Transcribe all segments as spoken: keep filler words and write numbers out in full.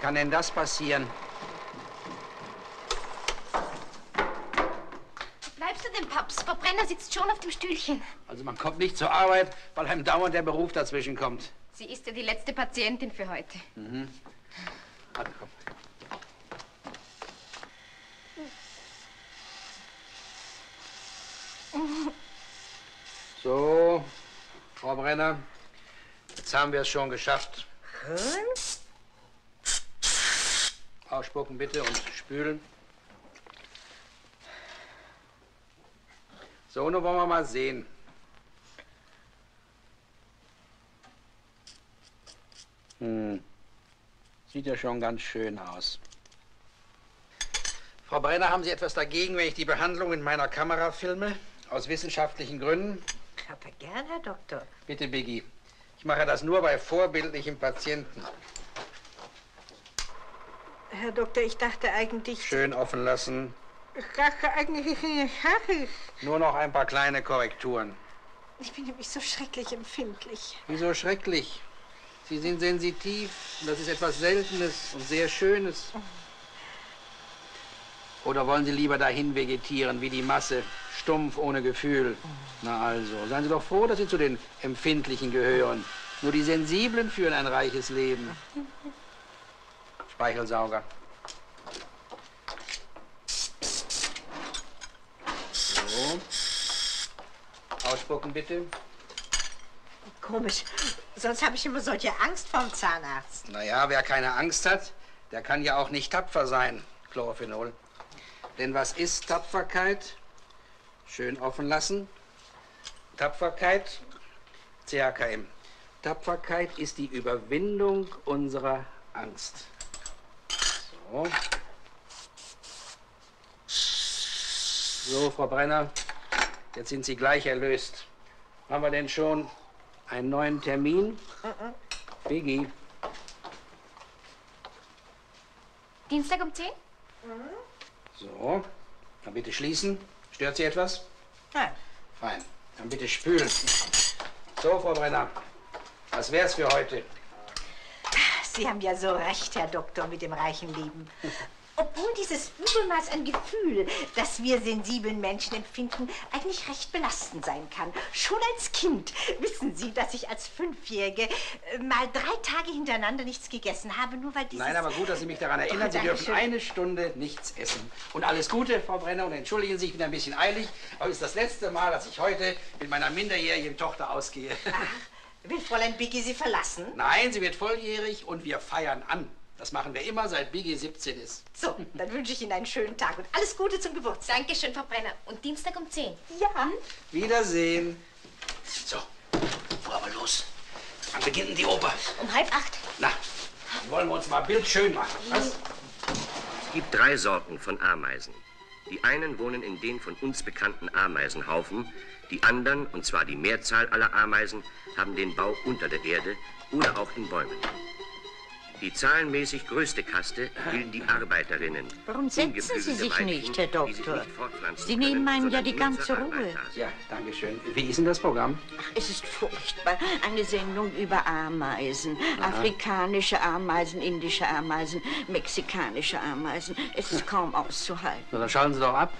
kann denn das passieren? Wo bleibst du denn, Paps? Frau Brenner sitzt schon auf dem Stühlchen. Also man kommt nicht zur Arbeit, weil einem dauernd der Beruf dazwischen kommt. Sie ist ja die letzte Patientin für heute. Mhm. Warte, komm. So, Frau Brenner, jetzt haben wir es schon geschafft. Hm? Ausspucken bitte und spülen. So, nun wollen wir mal sehen. Hm. Sieht ja schon ganz schön aus. Frau Brenner, haben Sie etwas dagegen, wenn ich die Behandlung in meiner Kamera filme? Aus wissenschaftlichen Gründen? Aber gern, Herr Doktor. Bitte, Biggi. Ich mache das nur bei vorbildlichen Patienten. Herr Doktor, ich dachte eigentlich... Schön offen lassen. Ich dachte eigentlich... Nur noch ein paar kleine Korrekturen. Ich bin nämlich so schrecklich empfindlich. Wieso schrecklich? Sie sind sensitiv. Das ist etwas Seltenes und sehr Schönes. Oder wollen Sie lieber dahin vegetieren, wie die Masse? Stumpf, ohne Gefühl. Na also, seien Sie doch froh, dass Sie zu den Empfindlichen gehören. Nur die Sensiblen führen ein reiches Leben. Speichelsauger. So. Ausspucken, bitte. Komisch. Sonst habe ich immer solche Angst vorm Zahnarzt. Naja, wer keine Angst hat, der kann ja auch nicht tapfer sein. Chlorophenol. Denn was ist Tapferkeit? Schön offen lassen. Tapferkeit, C H K M. Tapferkeit ist die Überwindung unserer Angst. So. So, Frau Brenner, jetzt sind Sie gleich erlöst. Haben wir denn schon einen neuen Termin? Biggi. Dienstag um zehn? Mhm. So, dann bitte schließen. Stört Sie etwas? Nein. Fein. Dann bitte spülen. So, Frau Brenner, was wär's für heute? Sie haben ja so recht, Herr Doktor, mit dem reichen Leben. Obwohl dieses Übermaß an Gefühl, das wir sensiblen Menschen empfinden, eigentlich recht belastend sein kann. Schon als Kind wissen Sie, dass ich als Fünfjährige mal drei Tage hintereinander nichts gegessen habe, nur weil dieses... Nein, aber gut, dass Sie mich daran erinnern. Oh, Sie dürfen schön. Eine Stunde nichts essen. Und alles Gute, Frau Brenner, und entschuldigen Sie, ich bin ein bisschen eilig, aber es ist das letzte Mal, dass ich heute mit meiner minderjährigen Tochter ausgehe. Ach, will Fräulein Biggi Sie verlassen? Nein, sie wird volljährig und wir feiern an. Das machen wir immer, seit Biggi siebzehn ist. So, dann wünsche ich Ihnen einen schönen Tag und alles Gute zum Geburtstag. Dankeschön, Frau Brenner. Und Dienstag um zehn. Ja. Wiedersehen. So, fahren wir los. Wann beginnt die Oper? Um halb acht. Na, dann wollen wir uns mal bildschön machen. Was? Es gibt drei Sorten von Ameisen. Die einen wohnen in den von uns bekannten Ameisenhaufen. Die anderen, und zwar die Mehrzahl aller Ameisen, haben den Bau unter der Erde oder auch in Bäumen. Die zahlenmäßig größte Kaste bilden die Arbeiterinnen. Warum setzen Sie sich nicht, Herr Doktor? Sie nehmen einem ja die ganze Ruhe. Ja, danke schön. Wie ist denn das Programm? Ach, es ist furchtbar. Eine Sendung über Ameisen. Aha. Afrikanische Ameisen, indische Ameisen, mexikanische Ameisen. Es ist kaum auszuhalten. Na, dann schalten Sie doch ab.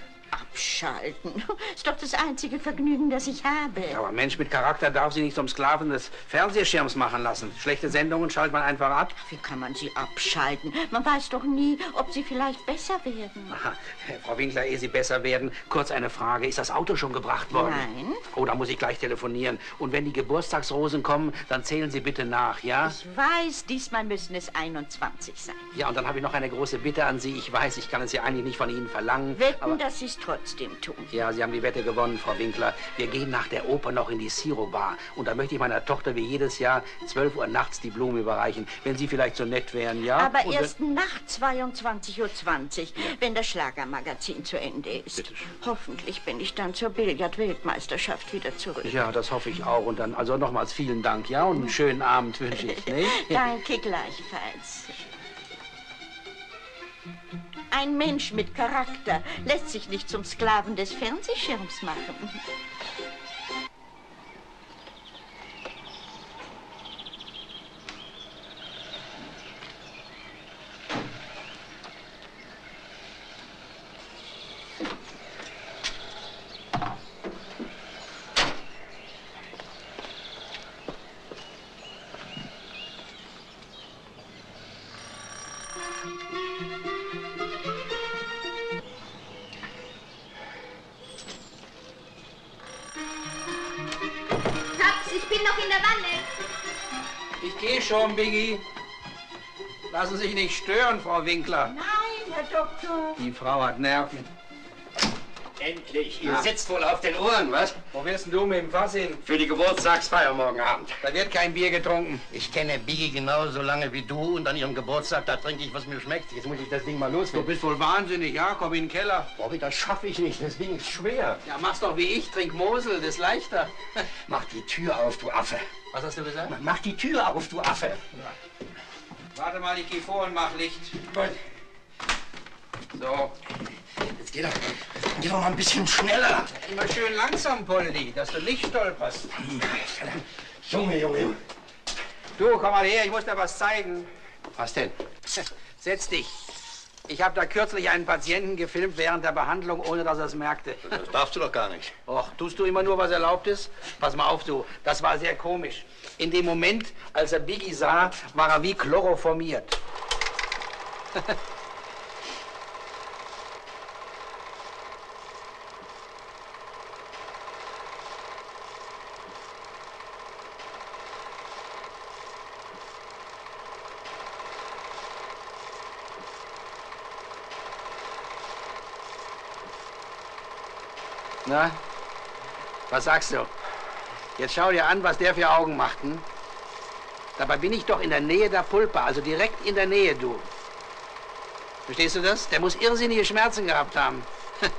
Abschalten. Ist doch das einzige Vergnügen, das ich habe. Ja, aber Mensch mit Charakter darf Sie nicht zum Sklaven des Fernsehschirms machen lassen. Schlechte Sendungen schaltet man einfach ab. Wie kann man sie abschalten? Man weiß doch nie, ob sie vielleicht besser werden. Aha. Frau Winkler, ehe Sie besser werden, kurz eine Frage. Ist das Auto schon gebracht worden? Nein. Oh, da muss ich gleich telefonieren. Und wenn die Geburtstagsrosen kommen, dann zählen Sie bitte nach, ja? Ich weiß, diesmal müssen es einundzwanzig sein. Ja, und dann habe ich noch eine große Bitte an Sie. Ich weiß, ich kann es ja eigentlich nicht von Ihnen verlangen. Wetten, aber dass Sie es trotzdem tun. Ja, Sie haben die Wette gewonnen, Frau Winkler. Wir gehen nach der Oper noch in die Siro-Bar. Und da möchte ich meiner Tochter wie jedes Jahr zwölf Uhr nachts die Blumen überreichen. Wenn Sie vielleicht so nett wären, ja? Aber und erst nach zweiundzwanzig Uhr zwanzig, ja, wenn das Schlagermagazin zu Ende ist. Bitte schön. Hoffentlich bin ich dann zur Billard-Weltmeisterschaft wieder zurück. Ja, das hoffe ich auch. Und dann, also nochmals vielen Dank, ja? Und einen schönen Abend wünsche ich, ne? Danke gleichfalls. Ein Mensch mit Charakter lässt sich nicht zum Sklaven des Fernsehschirms machen. bin noch in der Wanne. Ich gehe schon, Biggi. Lassen Sie sich nicht stören, Frau Winkler. Nein, Herr Doktor. Die Frau hat Nerven. Endlich. Ihr ja. sitzt wohl auf den Ohren, was? Wo wirst denn du mit dem Fass hin? Für die Geburtstagsfeier morgen Abend. Da wird kein Bier getrunken. Ich kenne Biggi genauso lange wie du und an ihrem Geburtstag, da trinke ich, was mir schmeckt. Jetzt muss ich das Ding mal loswerden. Du bist wohl wahnsinnig, ja? Komm in den Keller. Robby, das schaffe ich nicht, das Ding ist schwer. Ja, mach's doch wie ich, trink Mosel, das ist leichter. Mach die Tür auf, du Affe. Was hast du gesagt? Mach die Tür auf, du Affe. Ja. Warte mal, ich geh vor und mach Licht. Gut. So. Jetzt geh doch, geh doch mal ein bisschen schneller. Immer schön langsam, Poldi, dass du nicht stolperst. Junge, Junge, Junge. Du, komm mal her, ich muss dir was zeigen. Was denn? Setz dich. Ich habe da kürzlich einen Patienten gefilmt während der Behandlung, ohne dass er es merkte. Das darfst du doch gar nicht. Och, tust du immer nur, was erlaubt ist? Pass mal auf, du. Das war sehr komisch. In dem Moment, als er Biggi sah, war er wie chloroformiert. Na, was sagst du? Jetzt schau dir an, was der für Augen macht, hm? Dabei bin ich doch in der Nähe der Pulpa, also direkt in der Nähe, du. Verstehst du das? Der muss irrsinnige Schmerzen gehabt haben.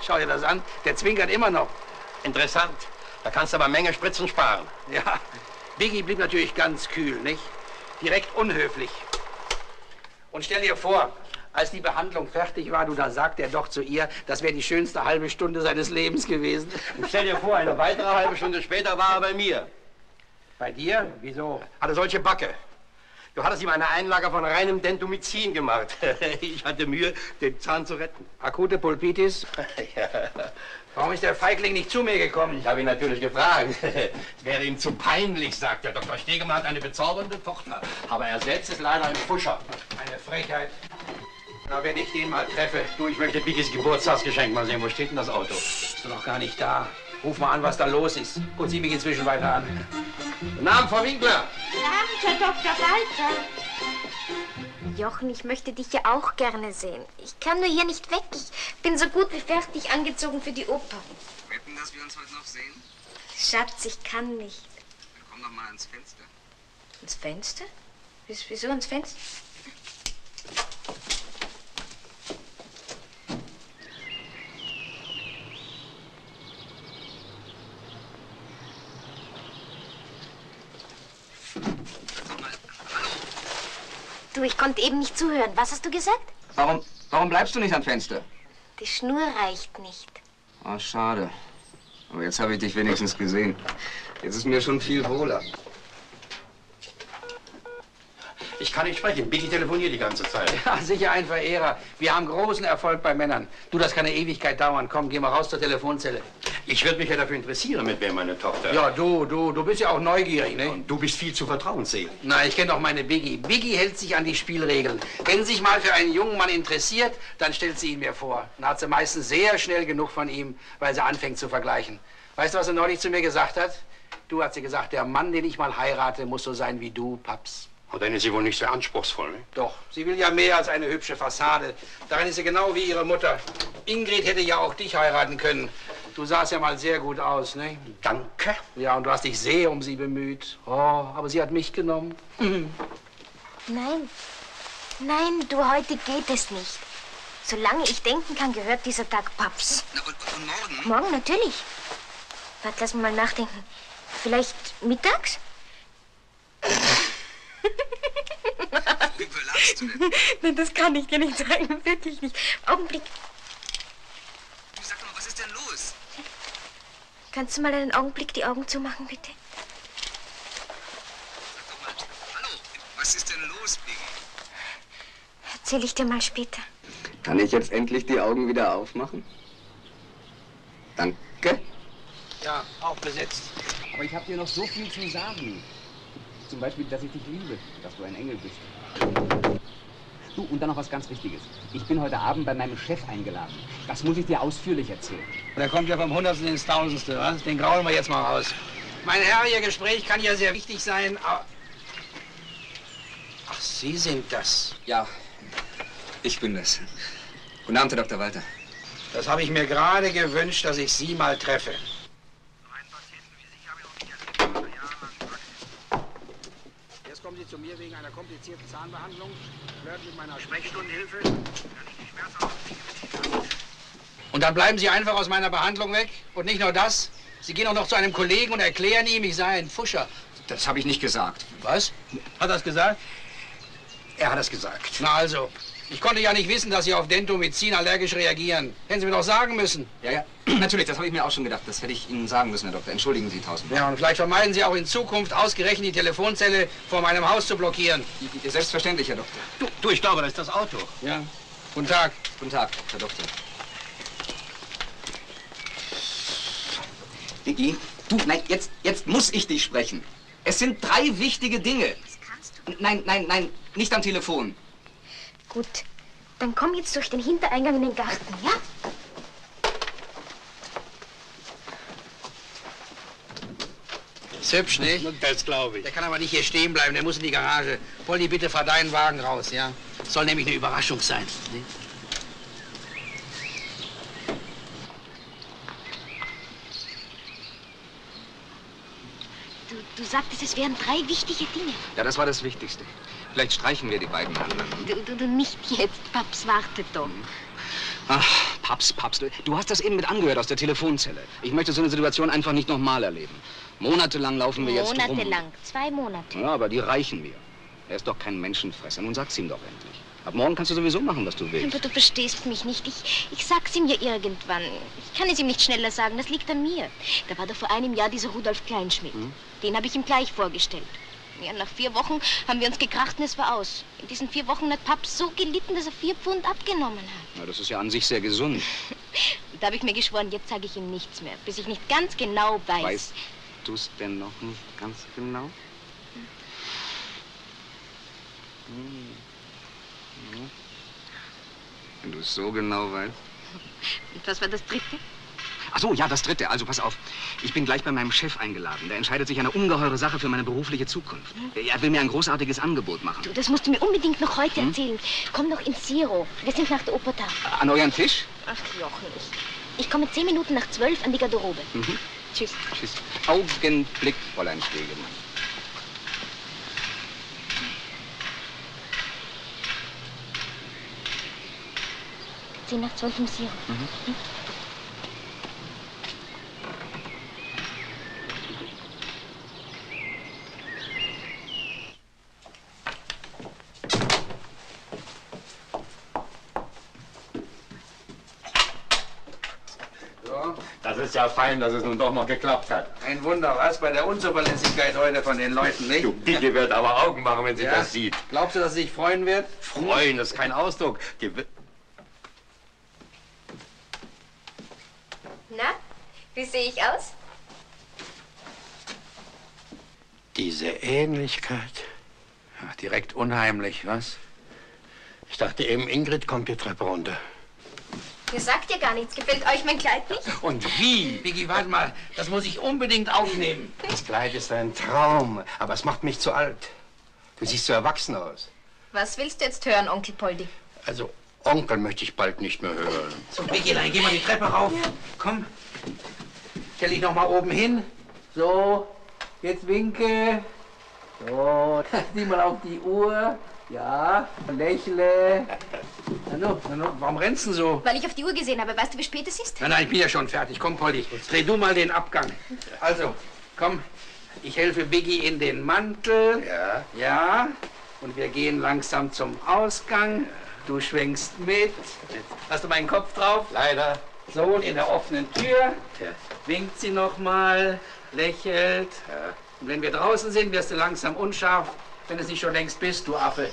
Schau dir das an, der zwinkert immer noch. Interessant, da kannst du aber Menge Spritzen sparen. Ja, Biggi blieb natürlich ganz kühl, nicht? Direkt unhöflich. Und stell dir vor, als die Behandlung fertig war, du, da sagt er doch zu ihr, das wäre die schönste halbe Stunde seines Lebens gewesen. Und stell dir vor, eine weitere halbe Stunde später war er bei mir. Bei dir? Wieso? Hatte solche Backe. Du hattest ihm eine Einlage von reinem Dentomizin gemacht. Ich hatte Mühe, den Zahn zu retten. Akute Pulpitis? Ja. Warum ist der Feigling nicht zu mir gekommen? Ich habe ihn natürlich gefragt. Es wäre ihm zu peinlich, sagt der Doktor Stegemann hat eine bezaubernde Tochter. Aber er selbst ist leider ein Pfuscher. Eine Frechheit. Na, wenn ich den mal treffe. Du, ich möchte Biggis Geburtstagsgeschenk mal sehen. Wo steht denn das Auto? Bist du noch gar nicht da? Ruf mal an, was da los ist. Und sieh mich inzwischen weiter an. Guten Abend, Frau Winkler. Guten Abend, Herr Doktor Walter. Jochen, ich möchte dich ja auch gerne sehen. Ich kann nur hier nicht weg. Ich bin so gut wie fertig angezogen für die Oper. Wetten, dass wir uns heute noch sehen? Schatz, ich kann nicht. Dann komm doch mal ans Fenster. Ans Fenster? Wieso ans Fenster? Du, ich konnte eben nicht zuhören. Was hast du gesagt? Warum, warum bleibst du nicht am Fenster? Die Schnur reicht nicht. Oh, schade. Aber jetzt habe ich dich wenigstens gesehen. Jetzt ist mir schon viel wohler. Ich kann nicht sprechen. Biggi telefoniert die ganze Zeit. Ja, sicher ein Verehrer. Wir haben großen Erfolg bei Männern. Du, das kann eine Ewigkeit dauern. Komm, geh mal raus zur Telefonzelle. Ich würde mich ja dafür interessieren, mit wem meine Tochter... Ja, du, du, du bist ja auch neugierig, ne? Und du bist viel zu vertrauensselig. Na, ich kenne doch meine Biggi. Biggi hält sich an die Spielregeln. Wenn sie sich mal für einen jungen Mann interessiert, dann stellt sie ihn mir vor. Dann hat sie meistens sehr schnell genug von ihm, weil sie anfängt zu vergleichen. Weißt du, was sie neulich zu mir gesagt hat? Du, hat sie gesagt, der Mann, den ich mal heirate, muss so sein wie du, Paps. Und dann ist sie wohl nicht sehr anspruchsvoll, ne? Doch, sie will ja mehr als eine hübsche Fassade. Darin ist sie genau wie ihre Mutter. Ingrid hätte ja auch dich heiraten können. Du sahst ja mal sehr gut aus, ne? Danke. Ja, und du hast dich sehr um sie bemüht. Oh, aber sie hat mich genommen. Nein, nein, du, heute geht es nicht. Solange ich denken kann, gehört dieser Tag Paps. Na, und, und morgen? Morgen, natürlich. Warte, lass mich mal nachdenken. Vielleicht mittags? Wie belastest du denn? Nein, das kann ich dir nicht sagen, wirklich nicht. Augenblick. Du, sag doch mal, was ist denn los? Kannst du mal einen Augenblick die Augen zumachen, bitte? Sag doch mal, hallo, was ist denn los, Biggi? Erzähl ich dir mal später. Kann ich jetzt endlich die Augen wieder aufmachen? Danke. Ja, auch besetzt. Aber ich habe dir noch so viel zu sagen. Zum Beispiel, dass ich dich liebe, dass du ein Engel bist. Du, und dann noch was ganz Wichtiges. Ich bin heute Abend bei meinem Chef eingeladen. Das muss ich dir ausführlich erzählen. Der kommt ja vom Hundertsten ins Tausendste, was? Den grauen wir jetzt mal raus. Mein Herr, Ihr Gespräch kann ja sehr wichtig sein, aber... Ach, Sie sind das. Ja, ich bin das. Guten Abend, Herr Doktor Walter. Das habe ich mir gerade gewünscht, dass ich Sie mal treffe. Jetzt kommen Sie zu mir wegen einer komplizierten Zahnbehandlung, flirten mit meiner Sprechstundenhilfe, kann ich die Schmerzen auf. Und dann bleiben Sie einfach aus meiner Behandlung weg? Und nicht nur das? Sie gehen auch noch zu einem Kollegen und erklären ihm, ich sei ein Pfuscher. Das habe ich nicht gesagt. Was? Hat er es gesagt? Er hat es gesagt. Na also, ich konnte ja nicht wissen, dass Sie auf Dentomizin allergisch reagieren. Hätten Sie mir doch sagen müssen. Ja, ja, natürlich, das habe ich mir auch schon gedacht. Das hätte ich Ihnen sagen müssen, Herr Doktor. Entschuldigen Sie tausendmal. Ja, und vielleicht vermeiden Sie auch in Zukunft ausgerechnet die Telefonzelle vor meinem Haus zu blockieren. Selbstverständlich, Herr Doktor. Du, du ich glaube, das ist das Auto. Ja. Guten Tag. Guten Tag, Herr Doktor. Biggi, du, nein, jetzt, jetzt muss ich dich sprechen. Es sind drei wichtige Dinge. Das kannst du. Nein, nein, nein, nicht am Telefon. Gut, dann komm jetzt durch den Hintereingang in den Garten, ja? Ist hübsch, nicht? Das glaube ich. Der kann aber nicht hier stehen bleiben, der muss in die Garage. Poldi, bitte fahr deinen Wagen raus, ja? Das soll nämlich eine Überraschung sein, nicht? Du sagtest, es wären drei wichtige Dinge. Ja, das war das Wichtigste. Vielleicht streichen wir die beiden anderen. Du, du, du nicht jetzt, Paps, warte doch. Ach, Paps, Paps, du, du hast das eben mit angehört aus der Telefonzelle. Ich möchte so eine Situation einfach nicht nochmal erleben. Monatelang laufen wir Monate jetzt rum. Monatelang, zwei Monate. Ja, aber die reichen mir. Er ist doch kein Menschenfresser, nun sag's ihm doch endlich. Ab morgen kannst du sowieso machen, was du willst. Aber du verstehst mich nicht. Ich, ich sag's ihm ja irgendwann. Ich kann es ihm nicht schneller sagen, das liegt an mir. Da war doch vor einem Jahr dieser Rudolf Kleinschmidt. Hm? Den habe ich ihm gleich vorgestellt. Ja, nach vier Wochen haben wir uns gekracht und es war aus. In diesen vier Wochen hat Paps so gelitten, dass er vier Pfund abgenommen hat. Na, das ist ja an sich sehr gesund. Da habe ich mir geschworen, jetzt sage ich ihm nichts mehr, bis ich nicht ganz genau weiß. Weißt du es denn noch nicht ganz genau? Hm. Wenn du es so genau weißt. Und was war das dritte? Ach so, ja, das dritte. Also pass auf. Ich bin gleich bei meinem Chef eingeladen. Der entscheidet sich eine ungeheure Sache für meine berufliche Zukunft. Hm? Er will mir ein großartiges Angebot machen. Du, das musst du mir unbedingt noch heute hm? erzählen. Komm doch ins Siro. Wir sind nach der Oper da. An euren Tisch? Ach, Jochen, ich. Ich komme zehn Minuten nach zwölf an die Garderobe. Mhm. Tschüss. Tschüss. Augenblick, Fräulein Stegemann. Nach zwölf im Siro. Mhm. Hm? So. Das ist ja fein, dass es nun doch noch geklappt hat. Ein Wunder, was bei der Unzuverlässigkeit heute von den Leuten, nicht? Du, Vicky wird aber Augen machen, wenn sie ja. das sieht. Glaubst du, dass sie sich freuen wird? Freuen, das ist kein Ausdruck. Die Na, wie sehe ich aus? Diese Ähnlichkeit. Ach, direkt unheimlich, was? Ich dachte eben, Ingrid kommt die Treppe runter. Ihr sagt ja gar nichts. Gefällt euch mein Kleid nicht? Und wie? Biggi, warte mal. Das muss ich unbedingt aufnehmen. Das Kleid ist ein Traum, aber es macht mich zu alt. Du siehst so erwachsen aus. Was willst du jetzt hören, Onkel Poldi? Also... Onkel möchte ich bald nicht mehr hören. So, Biggelein, geh mal die Treppe rauf. Ja. Komm. Stell dich noch mal oben hin. So, jetzt winke. So, sieh mal auf die Uhr. Ja, lächle. Hallo, hallo. Warum rennst du so? Weil ich auf die Uhr gesehen habe. Weißt du, wie spät es ist? Nein, nein, ich bin ja schon fertig. Komm, Poldi, dreh du mal den Abgang. Also, komm, ich helfe Biggi in den Mantel. Ja. Ja. Und wir gehen langsam zum Ausgang. Du schwenkst mit. Hast du meinen Kopf drauf? Leider. So, und in der offenen Tür winkt sie nochmal, lächelt. Ja. Und wenn wir draußen sind, wirst du langsam unscharf, wenn es nicht schon längst bist, du Affe.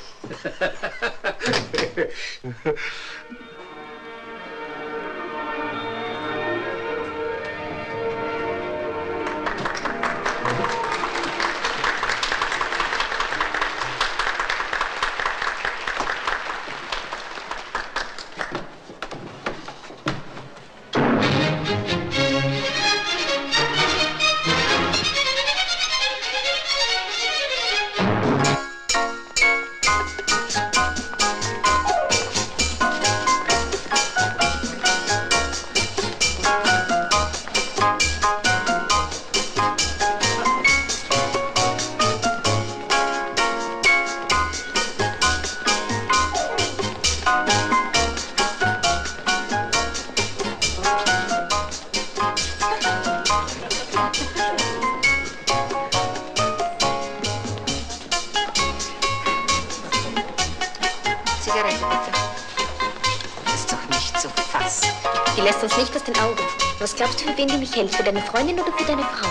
Die lässt uns nicht aus den Augen. Was glaubst du, für wen die mich hält? Für deine Freundin oder für deine Frau?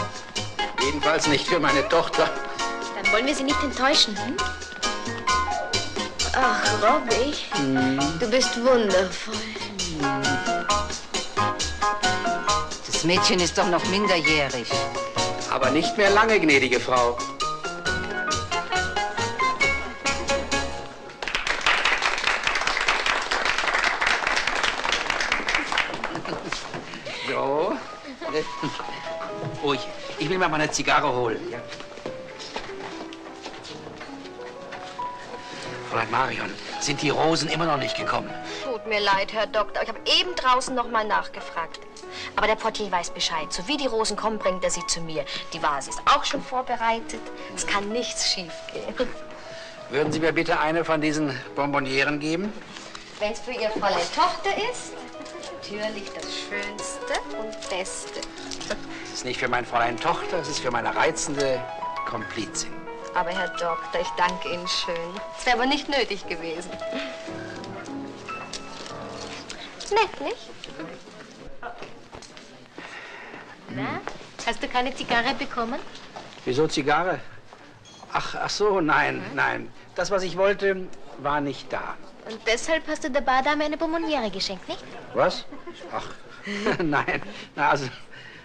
Jedenfalls nicht für meine Tochter. Dann wollen wir sie nicht enttäuschen, hm? Ach, Robby, hm. Du bist wundervoll. Hm. Das Mädchen ist doch noch minderjährig. Aber nicht mehr lange, gnädige Frau. So. Ruhig. Ich will mal meine Zigarre holen. Ja. Fräulein Marion, sind die Rosen immer noch nicht gekommen? Tut mir leid, Herr Doktor. Ich habe eben draußen noch mal nachgefragt. Aber der Portier weiß Bescheid. So wie die Rosen kommen, bringt er sie zu mir. Die Vase ist auch schon vorbereitet. Es kann nichts schief gehen. Würden Sie mir bitte eine von diesen Bonbonieren geben? Wenn es für Ihre Fräulein Tochter ist, natürlich das Schönste und Beste. Es ist nicht für meine Fräulein Tochter, es ist für meine reizende Komplizin. Aber Herr Doktor, ich danke Ihnen schön. Es wäre aber nicht nötig gewesen. Nett, nicht? Na, hast du keine Zigarre bekommen? Wieso Zigarre? Ach, ach so, nein, mhm. nein. Das, was ich wollte, war nicht da. Und deshalb hast du der Bardame eine Bonboniere geschenkt, nicht? Was? Ach, nein. Na, also,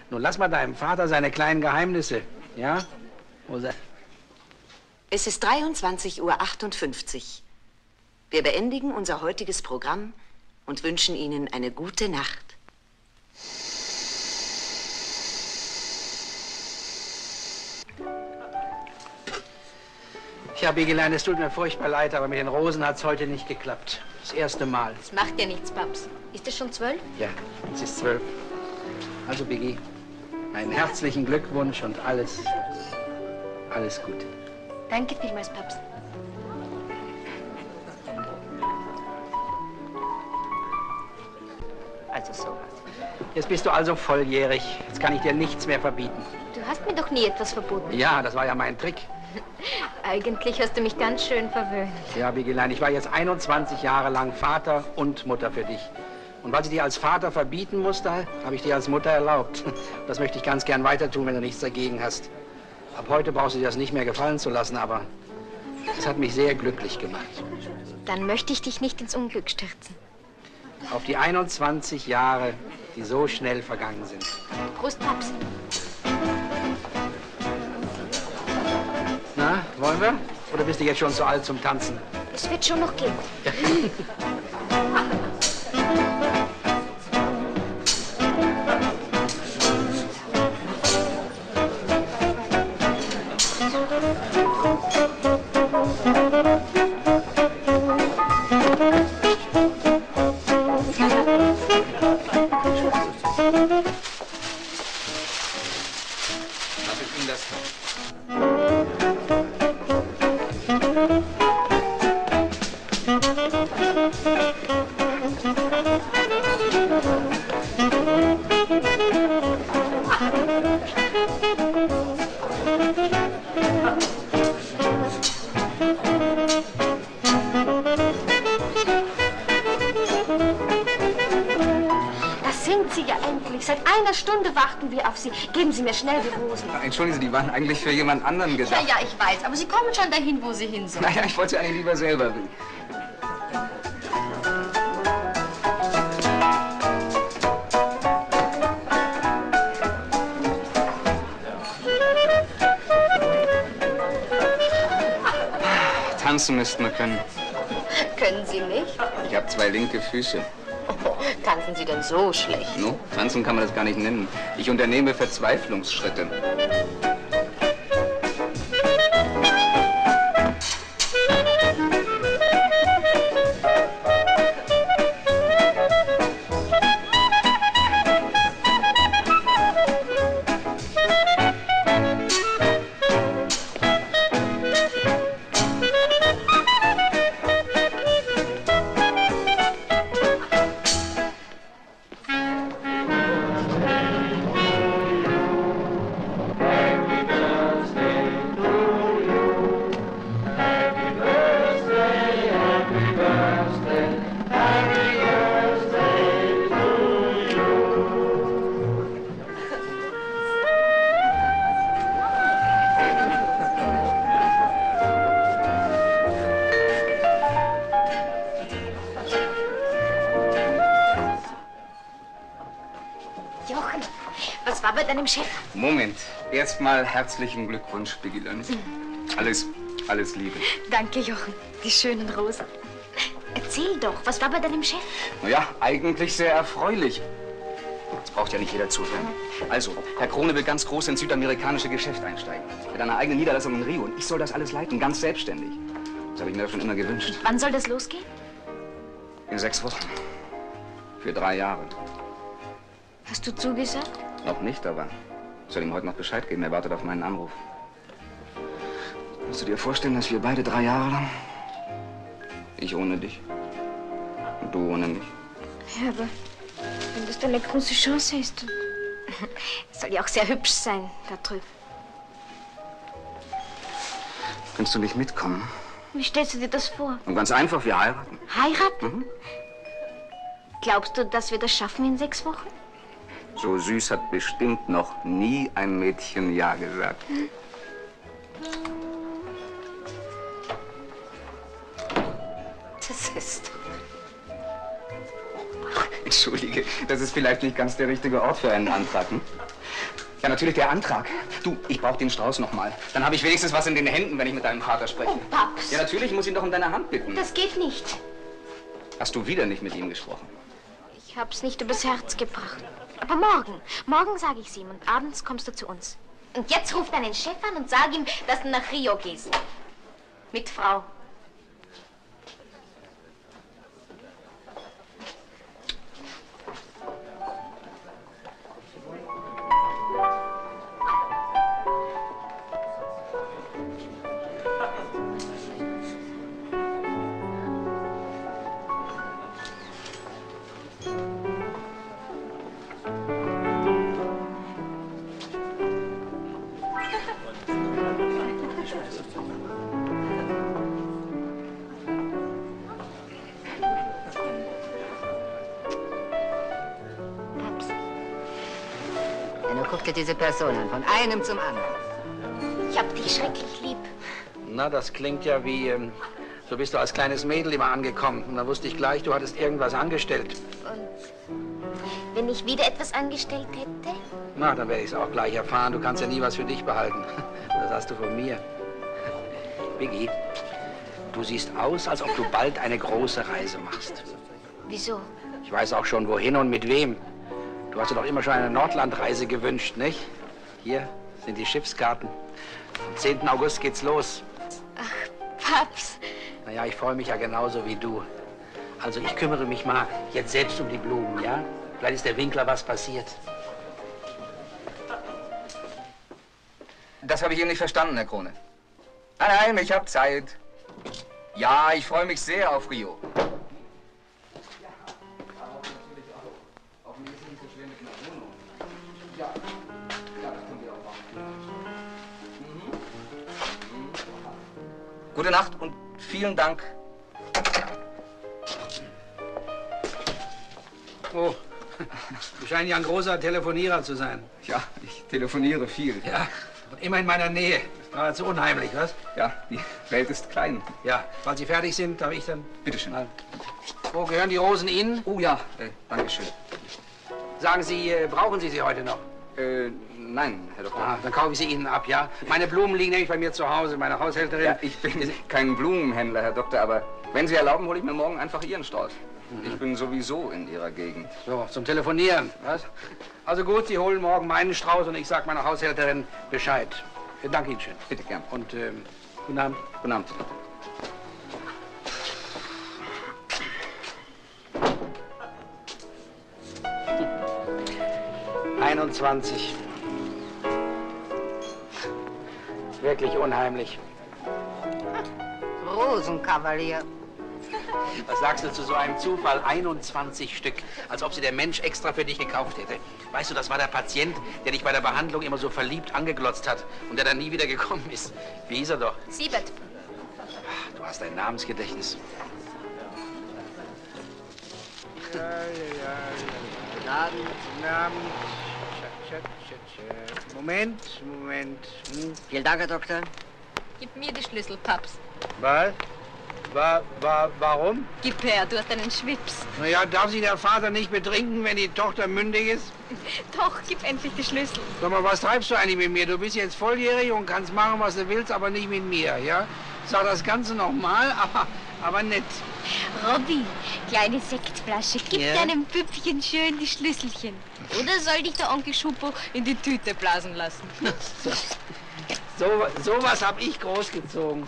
nun lass mal deinem Vater seine kleinen Geheimnisse, ja? Es ist dreiundzwanzig Uhr achtundfünfzig. Wir beendigen unser heutiges Programm und wünschen Ihnen eine gute Nacht. Ja, Biggelein, es tut mir furchtbar leid, aber mit den Rosen hat es heute nicht geklappt. Das erste Mal. Das macht ja nichts, Paps. Ist es schon zwölf? Ja, es ist zwölf. Also, Biggi, einen herzlichen Glückwunsch und alles, alles Gute. Danke vielmals, Paps. Also so. Jetzt bist du also volljährig. Jetzt kann ich dir nichts mehr verbieten. Du hast mir doch nie etwas verboten. Ja, das war ja mein Trick. Eigentlich hast du mich ganz schön verwöhnt. Ja, Biggelein, ich war jetzt einundzwanzig Jahre lang Vater und Mutter für dich. Und weil ich dir als Vater verbieten musste, habe ich dir als Mutter erlaubt. Das möchte ich ganz gern weiter tun, wenn du nichts dagegen hast. Ab heute brauchst du dir das nicht mehr gefallen zu lassen, aber es hat mich sehr glücklich gemacht. Dann möchte ich dich nicht ins Unglück stürzen. Auf die einundzwanzig Jahre, die so schnell vergangen sind. Prost, Paps. Na, wollen wir? Oder bist du jetzt schon zu alt zum Tanzen? Es wird schon noch gehen. Ja. Geben Sie mir schnell die Rosen. Ach, entschuldigen Sie, die waren eigentlich für jemand anderen gedacht. Ja, ja, ich weiß, aber Sie kommen schon dahin, wo Sie hin sollen. Naja, ich wollte sie eigentlich lieber selber bringen. Tanzen müssten wir können. Können Sie nicht? Ich habe zwei linke Füße. Tanzen Sie denn so schlecht? No, tanzen kann man das gar nicht nennen. Ich unternehme Verzweiflungsschritte. Jochen, was war bei deinem Chef? Moment, erstmal herzlichen Glückwunsch, Biggi. Alles, alles Liebe. Danke, Jochen. Die schönen Rosen. Erzähl doch, was war bei deinem Chef? Naja, eigentlich sehr erfreulich. Das braucht ja nicht jeder zuhören. Also, Herr Krone will ganz groß ins südamerikanische Geschäft einsteigen. Mit einer eigenen Niederlassung in Rio. Und ich soll das alles leiten, ganz selbstständig. Das habe ich mir schon immer gewünscht. Wann soll das losgehen? In sechs Wochen. Für drei Jahre. Hast du zugesagt? Noch nicht, aber ich soll ihm heute noch Bescheid geben. Er wartet auf meinen Anruf. Kannst du dir vorstellen, dass wir beide drei Jahre lang... Ich ohne dich. Und du ohne mich. Ja, aber... Wenn das deine große Chance ist. Soll ja auch sehr hübsch sein, da drüben. Kannst du nicht mitkommen? Wie stellst du dir das vor? Und ganz einfach, wir heiraten. Heiraten? Mhm. Glaubst du, dass wir das schaffen in sechs Wochen? So süß hat bestimmt noch nie ein Mädchen Ja gesagt. Hm. Das ist... Entschuldige, das ist vielleicht nicht ganz der richtige Ort für einen Antrag. Hm? Ja, natürlich der Antrag. Du, ich brauche den Strauß nochmal. Dann habe ich wenigstens was in den Händen, wenn ich mit deinem Vater spreche. Oh, Paps. Ja, natürlich, ich muss ihn doch um deine Hand bitten. Das geht nicht. Hast du wieder nicht mit ihm gesprochen? Ich hab's nicht übers Herz gebracht. Aber morgen, morgen sage ich's ihm und abends kommst du zu uns. Und jetzt ruf deinen Chef an und sag ihm, dass du nach Rio gehst. Mit Frau. Diese Personen von einem zum anderen. Ich hab dich schrecklich lieb. Na, das klingt ja wie, ähm, so bist du als kleines Mädel immer angekommen. Und da wusste ich gleich, du hattest irgendwas angestellt. Und wenn ich wieder etwas angestellt hätte? Na, dann werde ich es auch gleich erfahren. Du kannst ja nie was für dich behalten. Das hast du von mir. Biggi, du siehst aus, als ob du bald eine große Reise machst. Wieso? Ich weiß auch schon, wohin und mit wem. Du hast dir doch immer schon eine Nordlandreise gewünscht, nicht? Hier sind die Schiffskarten. Am zehnten August geht's los. Ach, Paps. Naja, ich freue mich ja genauso wie du. Also ich kümmere mich mal jetzt selbst um die Blumen, ja? Vielleicht ist der Winkler was passiert. Das habe ich eben nicht verstanden, Herr Krone. Nein, nein, ich habe Zeit. Ja, ich freue mich sehr auf Rio. Gute Nacht und vielen Dank. Oh, du scheinst ja ein großer Telefonierer zu sein. Ja, ich telefoniere viel. Ja, und immer in meiner Nähe. Das ist geradezu unheimlich, was? Ja, die Welt ist klein. Ja, falls Sie fertig sind, darf ich dann... Bitteschön. Wo gehören die Rosen Ihnen? Oh ja, äh, danke schön. Sagen Sie, äh, brauchen Sie sie heute noch? Äh, nein, Herr Doktor. Ah, dann kaufe ich sie Ihnen ab, ja? Meine Blumen liegen nämlich bei mir zu Hause, meine Haushälterin. Ja, ich bin kein Blumenhändler, Herr Doktor, aber wenn Sie erlauben, hole ich mir morgen einfach Ihren Strauß. Mhm. Ich bin sowieso in Ihrer Gegend. So, zum Telefonieren, was? Also gut, Sie holen morgen meinen Strauß und ich sage meiner Haushälterin Bescheid. Ich danke Ihnen schön. Bitte gern. Und, ähm, guten Abend. Guten Abend. einundzwanzig. Wirklich unheimlich. Rosenkavalier. Was sagst du zu so einem Zufall? einundzwanzig Stück. Als ob sie der Mensch extra für dich gekauft hätte. Weißt du, das war der Patient, der dich bei der Behandlung immer so verliebt angeglotzt hat und der dann nie wieder gekommen ist. Wie hieß er doch? Siebert. Ach, du hast ein Namensgedächtnis. Ja, ja, ja. Guten Abend. Moment, Moment. Hm. Vielen Dank, Herr Doktor. Gib mir die Schlüssel, Paps. Was? Wa, wa, warum? Gib her, du hast einen Schwips. Naja, darf sich der Vater nicht betrinken, wenn die Tochter mündig ist? Doch, gib endlich die Schlüssel. Sag mal, was treibst du eigentlich mit mir? Du bist jetzt volljährig und kannst machen, was du willst, aber nicht mit mir, ja? Sag das Ganze nochmal, aber, aber nett. Robby, kleine Sektflasche, gib ja. deinem Püppchen schön die Schlüsselchen. Oder soll dich der Onkel Schuppo in die Tüte blasen lassen? So, so was hab ich großgezogen.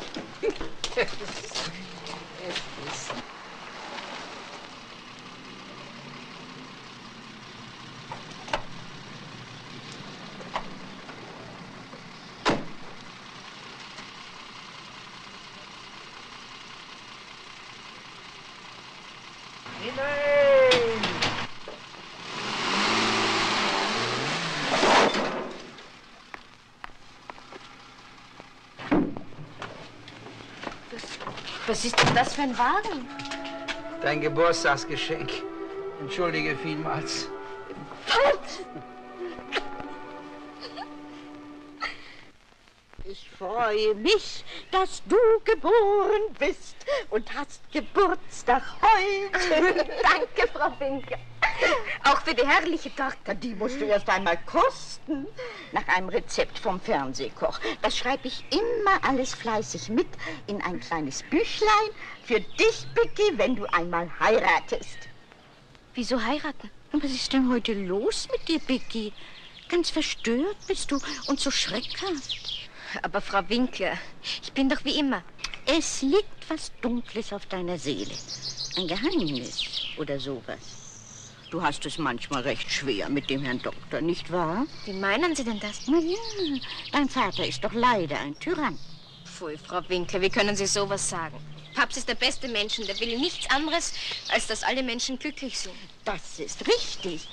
Was ist denn das für ein Wagen? Dein Geburtstagsgeschenk. Entschuldige vielmals. Ich freue mich, dass du geboren bist und hast Geburtstag heute. Danke, Frau Winkler. Auch für die herrliche Torte. Die musst du erst einmal kosten. Nach einem Rezept vom Fernsehkoch. Das schreibe ich immer alles fleißig mit in ein kleines Büchlein. Für dich, Biggi, wenn du einmal heiratest. Wieso heiraten? Was ist denn heute los mit dir, Biggi? Ganz verstört bist du und so schreckhaft. Aber Frau Winkler, ich bin doch wie immer. Es liegt was Dunkles auf deiner Seele. Ein Geheimnis oder sowas. Du hast es manchmal recht schwer mit dem Herrn Doktor, nicht wahr? Wie meinen Sie denn das? Na ja, dein Vater ist doch leider ein Tyrann. Pfui, Frau Winkler, wie können Sie sowas sagen? Papst ist der beste Mensch und er will nichts anderes, als dass alle Menschen glücklich sind. Das ist richtig,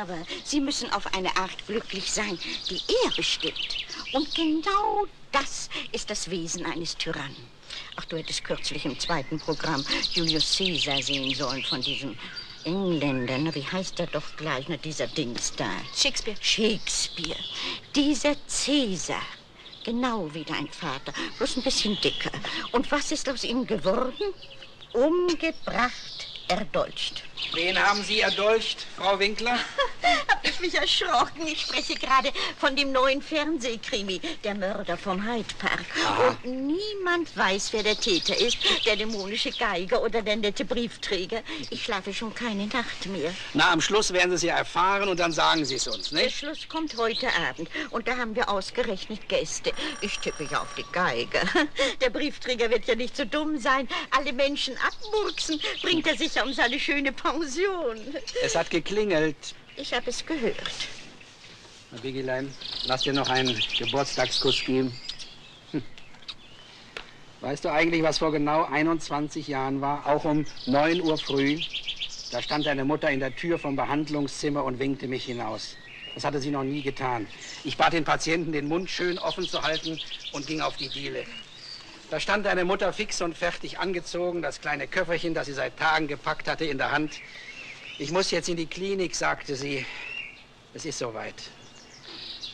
aber sie müssen auf eine Art glücklich sein, die er bestimmt. Und genau das ist das Wesen eines Tyrannen. Ach, du hättest kürzlich im zweiten Programm Julius Caesar sehen sollen von diesem Engländer, na, wie heißt er doch gleich, na, dieser Dings da? Shakespeare. Shakespeare. Dieser Caesar. Genau wie dein Vater, bloß ein bisschen dicker. Und was ist aus ihm geworden? Umgebracht, erdolcht. Wen haben Sie erdolcht, Frau Winkler? Hab ich mich erschrocken. Ich spreche gerade von dem neuen Fernsehkrimi, der Mörder vom Hyde Park. Ah. Und niemand weiß, wer der Täter ist, der dämonische Geiger oder der nette Briefträger. Ich schlafe schon keine Nacht mehr. Na, am Schluss werden Sie es ja erfahren und dann sagen Sie es uns, nicht? Der Schluss kommt heute Abend und da haben wir ausgerechnet Gäste. Ich tippe ja auf die Geiger. Der Briefträger wird ja nicht so dumm sein. Alle Menschen abmurksen, bringt er sicher um seine schöne Pause. Es hat geklingelt. Ich habe es gehört. Na, Biggelein, lass dir noch einen Geburtstagskuss geben. Hm. Weißt du eigentlich, was vor genau einundzwanzig Jahren war? Auch um neun Uhr früh. Da stand deine Mutter in der Tür vom Behandlungszimmer und winkte mich hinaus. Das hatte sie noch nie getan. Ich bat den Patienten, den Mund schön offen zu halten und ging auf die Diele. Da stand deine Mutter fix und fertig angezogen, das kleine Köfferchen, das sie seit Tagen gepackt hatte, in der Hand. Ich muss jetzt in die Klinik, sagte sie. Es ist soweit.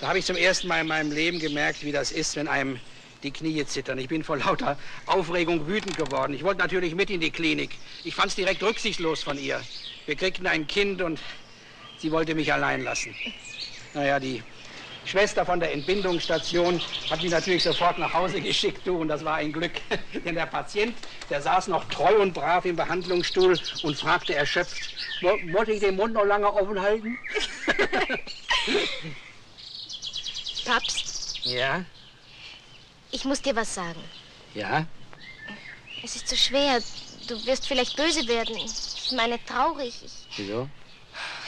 Da habe ich zum ersten Mal in meinem Leben gemerkt, wie das ist, wenn einem die Knie zittern. Ich bin vor lauter Aufregung wütend geworden. Ich wollte natürlich mit in die Klinik. Ich fand es direkt rücksichtslos von ihr. Wir kriegten ein Kind und sie wollte mich allein lassen. Naja, die Schwester von der Entbindungsstation hat mich natürlich sofort nach Hause geschickt, du, und das war ein Glück. Denn der Patient, der saß noch treu und brav im Behandlungsstuhl und fragte erschöpft, wollte ich den Mund noch lange offen halten? Papst? Ja? Ich muss dir was sagen. Ja? Es ist so schwer. Du wirst vielleicht böse werden. Ich meine, traurig. Wieso?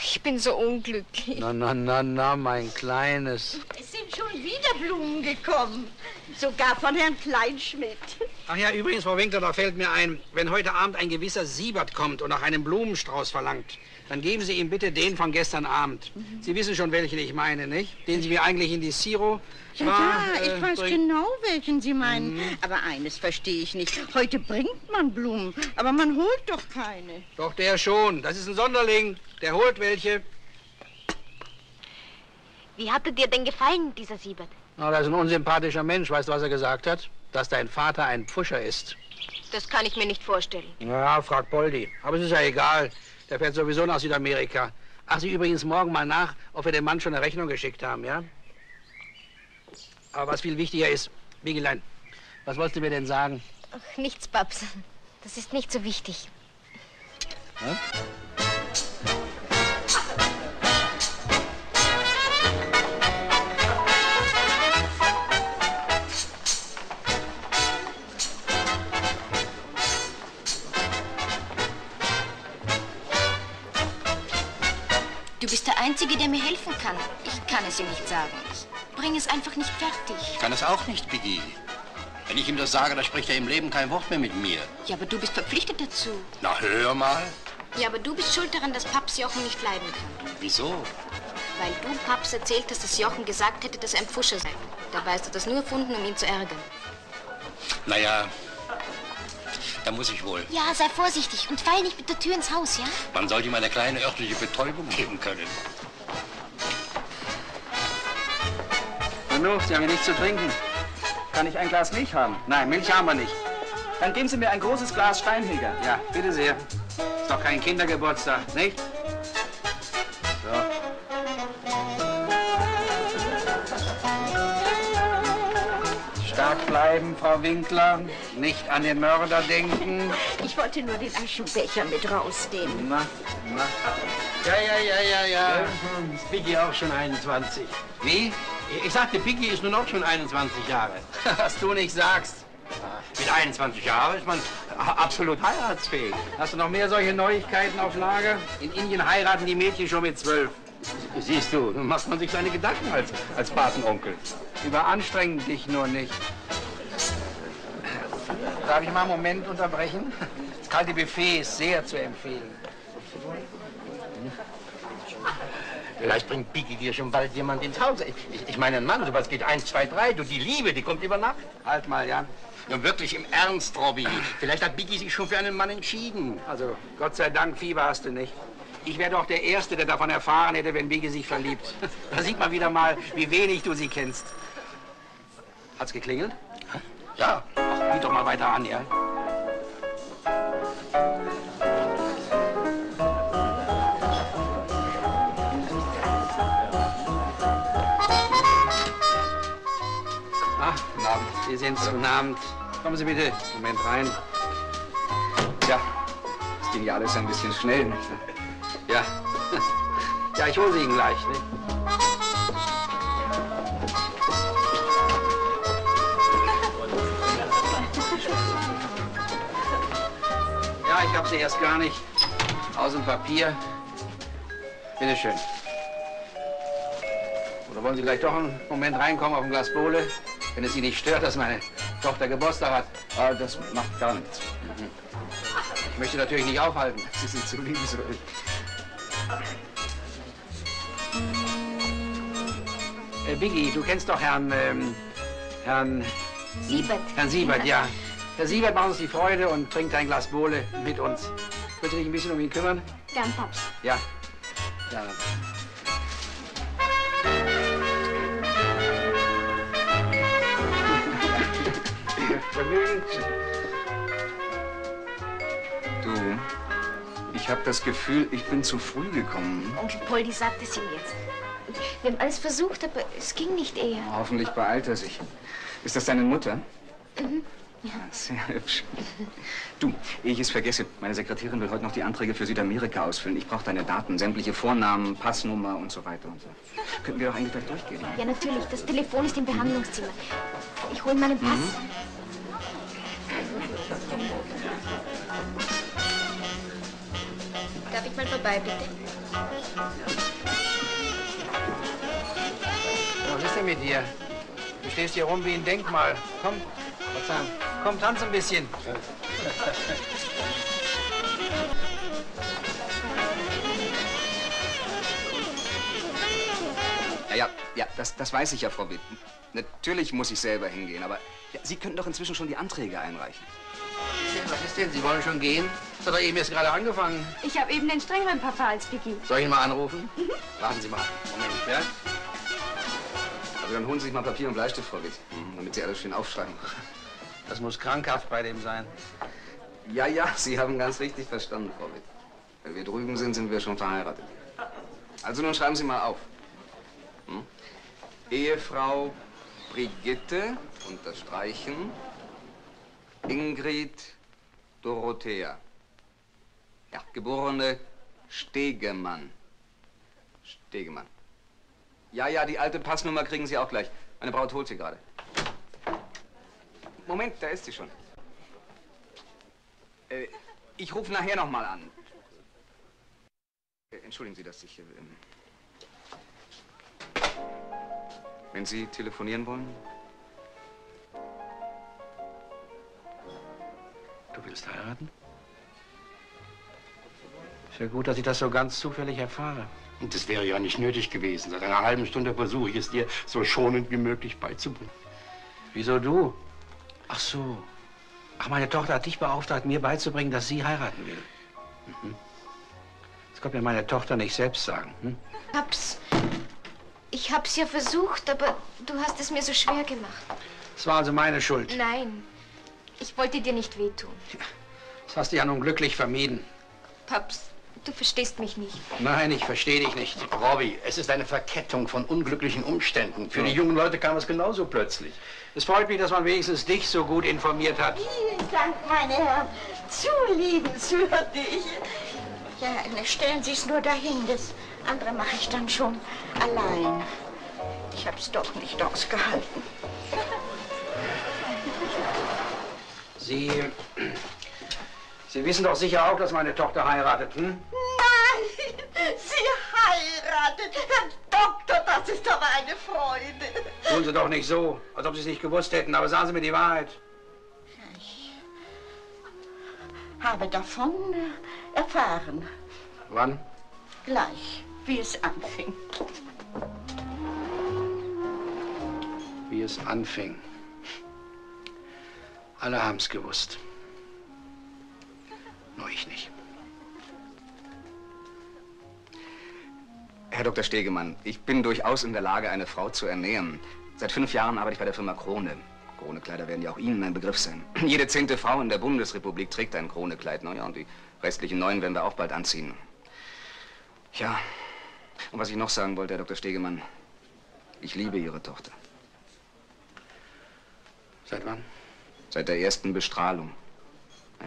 Ich bin so unglücklich. Na, na, na, na, mein Kleines. Es sind schon wieder Blumen gekommen. Sogar von Herrn Kleinschmidt. Ach ja, übrigens, Frau Winkler, da fällt mir ein, wenn heute Abend ein gewisser Siebert kommt und nach einem Blumenstrauß verlangt, dann geben Sie ihm bitte den von gestern Abend. Mhm. Sie wissen schon, welchen ich meine, nicht? Den Sie mir eigentlich in die Siro... Ja, ja, ich äh, weiß genau, welchen Sie meinen. Mhm. Aber eines verstehe ich nicht. Heute bringt man Blumen, aber man holt doch keine. Doch, der schon. Das ist ein Sonderling. Der holt welche. Wie hat er dir denn gefallen, dieser Siebert? Na, das ist ein unsympathischer Mensch. Weißt du, was er gesagt hat? Dass dein Vater ein Pfuscher ist. Das kann ich mir nicht vorstellen. Ja, frag Poldi. Aber es ist ja egal. Der fährt sowieso nach Südamerika. Ach, Sie übrigens morgen mal nach, ob wir dem Mann schon eine Rechnung geschickt haben, ja? Aber was viel wichtiger ist, Biggelein, was wolltest du mir denn sagen? Ach, nichts, Paps. Das ist nicht so wichtig. Hm? Du bist der Einzige, der mir helfen kann. Ich kann es ihm nicht sagen. Ich bringe es einfach nicht fertig. Ich kann es auch nicht, Biggi. Wenn ich ihm das sage, dann spricht er im Leben kein Wort mehr mit mir. Ja, aber du bist verpflichtet dazu. Na, hör mal. Ja, aber du bist schuld daran, dass Paps Jochen nicht leiden kann. Wieso? Weil du Paps erzählt hast, dass Jochen gesagt hätte, dass er ein Pfuscher sei. Dabei hast du das nur erfunden, um ihn zu ärgern. Naja, da muss ich wohl. Ja, sei vorsichtig und fall nicht mit der Tür ins Haus, ja? Man sollte ihm eine kleine örtliche Betäubung geben können. Hallo, Sie haben hier nichts zu trinken. Kann ich ein Glas Milch haben? Nein, Milch haben wir nicht. Dann geben Sie mir ein großes Glas Steinheger. Ja, bitte sehr. Ist doch kein Kindergeburtstag, nicht? So. Stark bleiben, Frau Winkler. Nicht an den Mörder denken. Ich wollte nur den Aschenbecher mit rausnehmen. Na, na. Ja, ja, ja, ja, ja. Mhm. Ist Biggi auch schon einundzwanzig? Wie? Ich sagte, Biggi ist nun auch schon einundzwanzig Jahre. Was du nicht sagst. Mit einundzwanzig Jahren ist man absolut heiratsfähig. Hast du noch mehr solche Neuigkeiten auf Lager? In Indien heiraten die Mädchen schon mit zwölf. Siehst du, nun macht man sich seine Gedanken als, als Patenonkel. Überanstreng dich nur nicht. Darf ich mal einen Moment unterbrechen? Das kalte Buffet ist sehr zu empfehlen. Vielleicht bringt Biggi dir schon bald jemand ins Haus. Ich, ich, ich meine, Mann, sowas geht eins, zwei, drei. Du, die Liebe, die kommt über Nacht. Halt mal, ja. Ja, wirklich im Ernst, Robby. Vielleicht hat Biggi sich schon für einen Mann entschieden. Also, Gott sei Dank, Fieber hast du nicht. Ich wäre doch der Erste, der davon erfahren hätte, wenn Biggi sich verliebt. Da sieht man wieder mal, wie wenig du sie kennst. Hat's geklingelt? Ja. Ach, biet doch mal weiter an, ja? Ach, guten Abend. Sie sind's. Guten Abend. Kommen Sie bitte. Moment rein. Ja, das ging ja alles ein bisschen schnell, nicht? Ja, ja, ich hole sie Ihnen gleich, ne? Ja, ich habe sie erst gar nicht. Aus dem Papier. Bitte schön. Oder wollen Sie gleich doch einen Moment reinkommen auf ein Glas Bowle? Wenn es Sie nicht stört, dass meine Tochter Geburtstag hat. Ah, das macht gar nichts. Mhm. Ich möchte natürlich nicht aufhalten. Sie sind zu liebenswürdig. Äh, Biggi, du kennst doch Herrn, ähm, Herrn... Siebert. Herrn Siebert, ja. Herr Siebert macht uns die Freude und trinkt ein Glas Bowle mit uns. Willst du dich ein bisschen um ihn kümmern? Gern, Paps. Ja. Ja. Vergnügen. Du, ich habe das Gefühl, ich bin zu früh gekommen. Onkel Poldi sagt es ihm jetzt. Wir haben alles versucht, aber es ging nicht eher. Oh, hoffentlich beeilt er sich. Ist das deine Mutter? Mhm. Ja. Sehr hübsch. Du, ehe ich es vergesse, meine Sekretärin will heute noch die Anträge für Südamerika ausfüllen. Ich brauche deine Daten, sämtliche Vornamen, Passnummer und so weiter und so. Könnten wir doch eigentlich gleich durchgehen? Ja, natürlich. Das Telefon ist im Behandlungszimmer. Ich hole meinen Pass. Mhm. Darf ich mal vorbei, bitte? Was ist denn mit dir? Du stehst hier rum wie ein Denkmal. Komm, komm, tanz ein bisschen. Ja, ja, ja, das, das weiß ich ja, Frau Witt. Natürlich muss ich selber hingehen, aber ja, Sie könnten doch inzwischen schon die Anträge einreichen. Was ist denn? Sie wollen schon gehen? Das hat doch eben erst gerade angefangen. Ich habe eben den strengeren Papa als Vicky. Soll ich ihn mal anrufen? Mhm. Warten Sie mal. Moment, ja? Also dann holen Sie sich mal Papier und Bleistift, Frau Witt, damit Sie alles schön aufschreiben. Das muss krankhaft bei dem sein. Ja, ja, Sie haben ganz richtig verstanden, Frau Witt. Wenn wir drüben sind, sind wir schon verheiratet. Also nun schreiben Sie mal auf. Hm? Ehefrau Brigitte, unterstreichen, Ingrid Dorothea. Ja, geborene Stegemann. Stegemann. Ja, ja, die alte Passnummer kriegen Sie auch gleich. Meine Braut holt sie gerade. Moment, da ist sie schon. Äh, ich rufe nachher noch mal an. Äh, entschuldigen Sie, dass ich... Äh, wenn Sie telefonieren wollen... Du willst heiraten? Ist ja gut, dass ich das so ganz zufällig erfahre. Und das wäre ja nicht nötig gewesen. Seit einer halben Stunde versuche ich es dir so schonend wie möglich beizubringen. Wieso du? Ach so. Ach, meine Tochter hat dich beauftragt, mir beizubringen, dass sie heiraten will. Mhm. Das konnte mir meine Tochter nicht selbst sagen. Hm? Ich hab's. Ich hab's ja versucht, aber du hast es mir so schwer gemacht. Es war also meine Schuld. Nein. Ich wollte dir nicht wehtun. Ja, das hast du ja nun glücklich vermieden. Paps, du verstehst mich nicht. Nein, ich verstehe dich nicht. Robby, es ist eine Verkettung von unglücklichen Umständen. Für die jungen Leute kam es genauso plötzlich. Es freut mich, dass man wenigstens dich so gut informiert hat. Vielen Dank, meine Herren. Zu liebenswürdig. Ja, stellen Sie es nur dahin. Das andere mache ich dann schon allein. Ich habe es doch nicht ausgehalten. Sie... Sie wissen doch sicher auch, dass meine Tochter heiratet, hm? Nein, sie heiratet. Herr Doktor, das ist aber eine Freude. Tun Sie doch nicht so, als ob Sie es nicht gewusst hätten. Aber sagen Sie mir die Wahrheit. Ich habe davon erfahren. Wann? Gleich, wie es anfing. Wie es anfing. Alle haben es gewusst. Nur ich nicht. Herr Doktor Stegemann, ich bin durchaus in der Lage, eine Frau zu ernähren. Seit fünf Jahren arbeite ich bei der Firma Krone. Krone-Kleider werden ja auch Ihnen ein Begriff sein. Jede zehnte Frau in der Bundesrepublik trägt ein Krone-Kleid. Naja, und die restlichen neun werden wir auch bald anziehen. Ja, und was ich noch sagen wollte, Herr Doktor Stegemann, ich liebe Ihre Tochter. Seit wann? Seit der ersten Bestrahlung.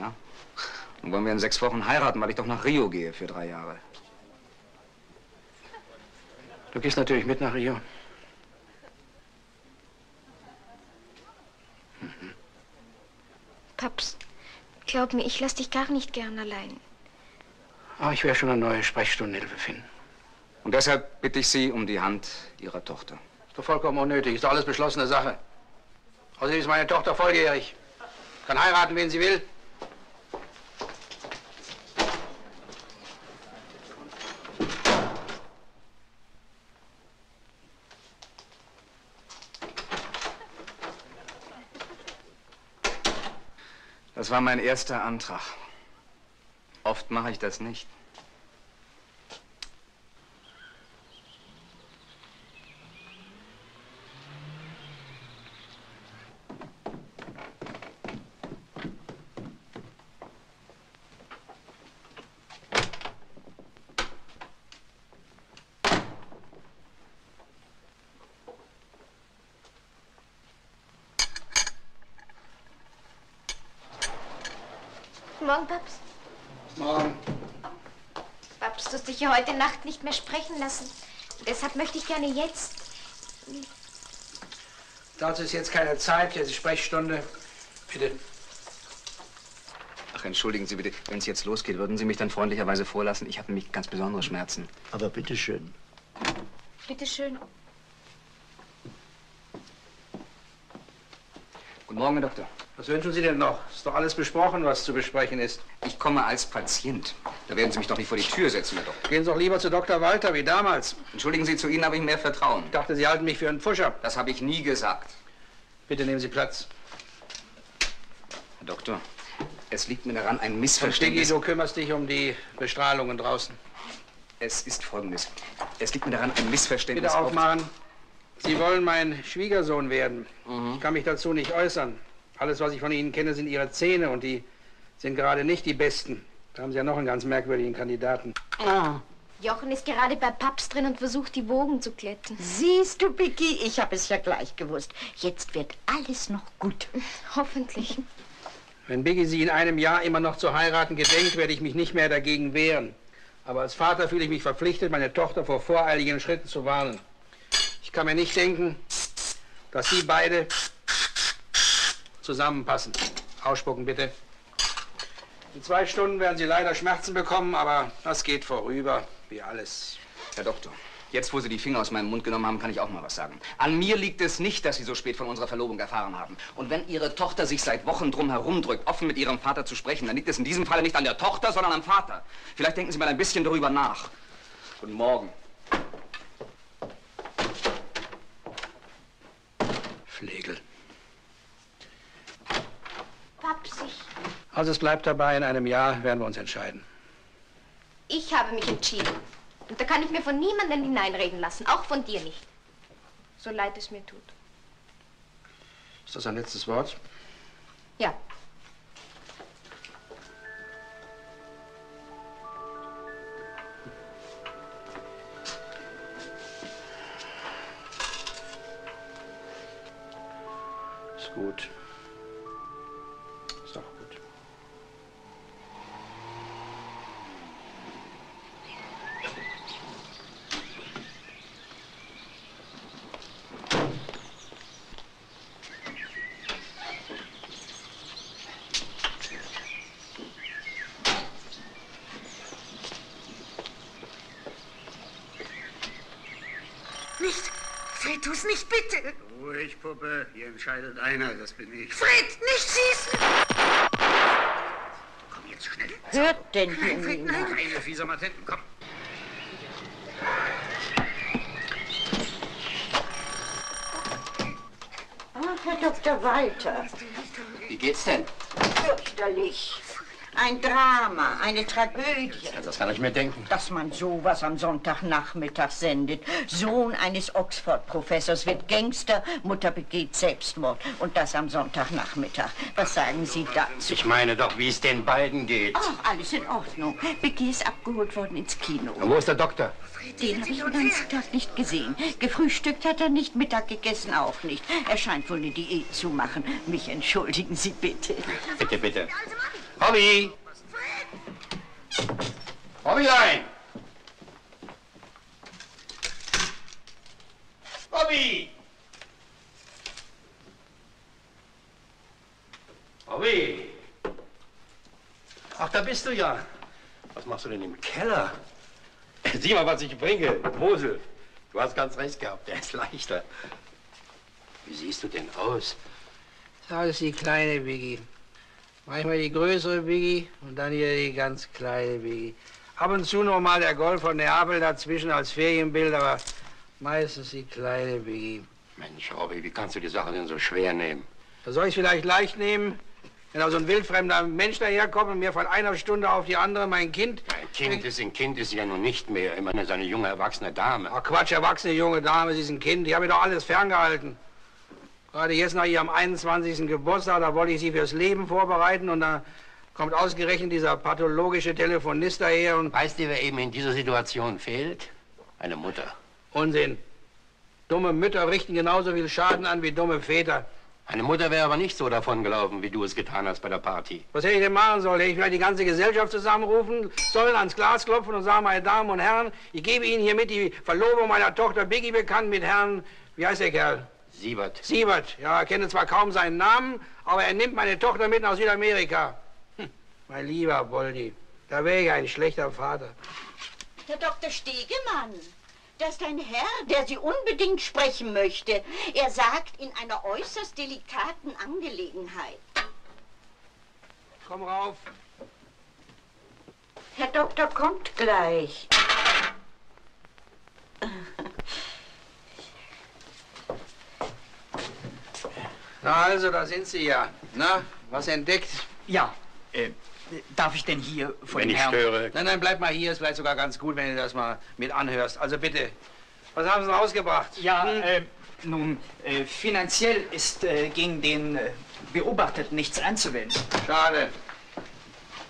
Ja? Nun wollen wir in sechs Wochen heiraten, weil ich doch nach Rio gehe für drei Jahre. Du gehst natürlich mit nach Rio. Mhm. Paps, glaub mir, ich lass dich gar nicht gern allein. Ah, ich werde schon eine neue Sprechstundenhilfe finden. Und deshalb bitte ich Sie um die Hand Ihrer Tochter. Ist doch vollkommen unnötig, ist doch alles beschlossene Sache. Außerdem ist meine Tochter volljährig. Kann heiraten, wen sie will. Das war mein erster Antrag. Oft mache ich das nicht. Morgen, Paps. Morgen. Paps, du hast dich ja heute Nacht nicht mehr sprechen lassen. Deshalb möchte ich gerne jetzt... Dazu ist jetzt keine Zeit, jetzt ist Sprechstunde. Bitte. Ach, entschuldigen Sie bitte, wenn es jetzt losgeht, würden Sie mich dann freundlicherweise vorlassen? Ich habe nämlich ganz besondere Schmerzen. Aber bitteschön. Bitteschön. Guten Morgen, Herr Doktor. Was wünschen Sie denn noch? Ist doch alles besprochen, was zu besprechen ist. Ich komme als Patient. Da werden Sie mich doch nicht vor die Tür setzen, Herr Doktor. Gehen Sie doch lieber zu Doktor Walter, wie damals. Entschuldigen Sie, zu Ihnen habe ich mehr Vertrauen. Ich dachte, Sie halten mich für einen Pfuscher. Das habe ich nie gesagt. Bitte nehmen Sie Platz. Herr Doktor, es liegt mir daran, ein Missverständnis... Biggi, du kümmerst dich um die Bestrahlungen draußen. Es ist Folgendes. Es liegt mir daran, ein Missverständnis... Bitte aufmachen. Sie wollen mein Schwiegersohn werden. Mhm. Ich kann mich dazu nicht äußern. Alles, was ich von Ihnen kenne, sind Ihre Zähne und die sind gerade nicht die Besten. Da haben Sie ja noch einen ganz merkwürdigen Kandidaten. Ah. Jochen ist gerade bei Papst drin und versucht, die Wogen zu klettern. Siehst du, Biggi, ich habe es ja gleich gewusst. Jetzt wird alles noch gut. Hoffentlich. Wenn Biggi Sie in einem Jahr immer noch zu heiraten gedenkt, werde ich mich nicht mehr dagegen wehren. Aber als Vater fühle ich mich verpflichtet, meine Tochter vor voreiligen Schritten zu warnen. Ich kann mir nicht denken, dass Sie beide zusammenpassen. Ausspucken, bitte. In zwei Stunden werden Sie leider Schmerzen bekommen, aber das geht vorüber, wie alles. Herr Doktor, jetzt, wo Sie die Finger aus meinem Mund genommen haben, kann ich auch mal was sagen. An mir liegt es nicht, dass Sie so spät von unserer Verlobung erfahren haben. Und wenn Ihre Tochter sich seit Wochen drum herumdrückt, offen mit Ihrem Vater zu sprechen, dann liegt es in diesem Fall nicht an der Tochter, sondern am Vater. Vielleicht denken Sie mal ein bisschen darüber nach. Guten Morgen. Flegel. Papsi. Also es bleibt dabei, in einem Jahr werden wir uns entscheiden. Ich habe mich entschieden. Und da kann ich mir von niemandem hineinreden lassen, auch von dir nicht. So leid es mir tut. Ist das ein letztes Wort? Ja. Ist gut. Ist auch gut. Tu's nicht, bitte! Ruhig, Puppe. Hier entscheidet einer, das bin ich. Fred, nicht schießen! Komm jetzt schnell. Hört denn nein, Fred, nein. Keine fieser Matenten, komm. Ach, Herr Doktor Walter. Wie geht's denn? Fürchterlich. Ein Drama, eine Tragödie. Das kann ich mir denken. Dass man sowas am Sonntagnachmittag sendet. Sohn eines Oxford-Professors wird Gangster, Mutter begeht Selbstmord. Und das am Sonntagnachmittag. Was sagen Sie dazu? Ich meine doch, wie es den beiden geht. Ach, alles in Ordnung. Biggi ist abgeholt worden ins Kino. Und wo ist der Doktor? Den habe ich den ganzen Tag nicht gesehen. Gefrühstückt hat er nicht, Mittag gegessen auch nicht. Er scheint wohl eine Diät zu machen. Mich entschuldigen Sie bitte. Bitte, bitte. Robby! Robbelein! Robby! Robby! Ach, da bist du ja. Was machst du denn im Keller? Sieh mal, was ich bringe. Mosel, du hast ganz recht gehabt. Der ist leichter. Wie siehst du denn aus? Das ist die kleine Biggi. Manchmal die größere Biggi und dann hier die ganz kleine Biggi. Ab und zu noch mal der Golf von Neapel dazwischen als Ferienbild, aber meistens die kleine Biggi. Mensch, Robby, wie kannst du die Sache denn so schwer nehmen? Da soll ich es vielleicht leicht nehmen, wenn da so ein wildfremder Mensch daherkommt und mir von einer Stunde auf die andere mein Kind... Ein Kind ist ein Kind, ist sie ja nun nicht mehr. Immerhin ist eine junge, erwachsene Dame. Ach Quatsch, erwachsene junge Dame, sie ist ein Kind. Ich habe ihr doch alles ferngehalten. Gerade jetzt nach ihrem einundzwanzigsten Geburtstag, da wollte ich sie fürs Leben vorbereiten und da kommt ausgerechnet dieser pathologische Telefonist daher und... Weißt du, wer eben in dieser Situation fehlt? Eine Mutter. Unsinn. Dumme Mütter richten genauso viel Schaden an wie dumme Väter. Eine Mutter wäre aber nicht so davongelaufen, wie du es getan hast bei der Party. Was hätte ich denn machen sollen? Hätte ich vielleicht die ganze Gesellschaft zusammenrufen sollen, ans Glas klopfen und sagen, meine Damen und Herren, ich gebe Ihnen hiermit die Verlobung meiner Tochter Biggi bekannt mit Herrn... Wie heißt der Kerl? Siebert. Siebert, ja, er kenne zwar kaum seinen Namen, aber er nimmt meine Tochter mit nach Südamerika. Hm, mein lieber Poldi, da wäre ich ein schlechter Vater. Herr Doktor Stegemann, da ist ein Herr, der Sie unbedingt sprechen möchte. Er sagt, in einer äußerst delikaten Angelegenheit. Komm rauf. Herr Doktor kommt gleich. Na also, da sind Sie ja. Na, was entdeckt? Ja, äh, darf ich denn hier vor dem Herrn... Wenn ich störe. Nein, nein, bleib mal hier. Ist vielleicht sogar ganz gut, wenn du das mal mit anhörst. Also bitte, was haben Sie rausgebracht? Ja, hm? äh, nun, äh, finanziell ist äh, gegen den äh, Beobachteten nichts anzuwenden. Schade.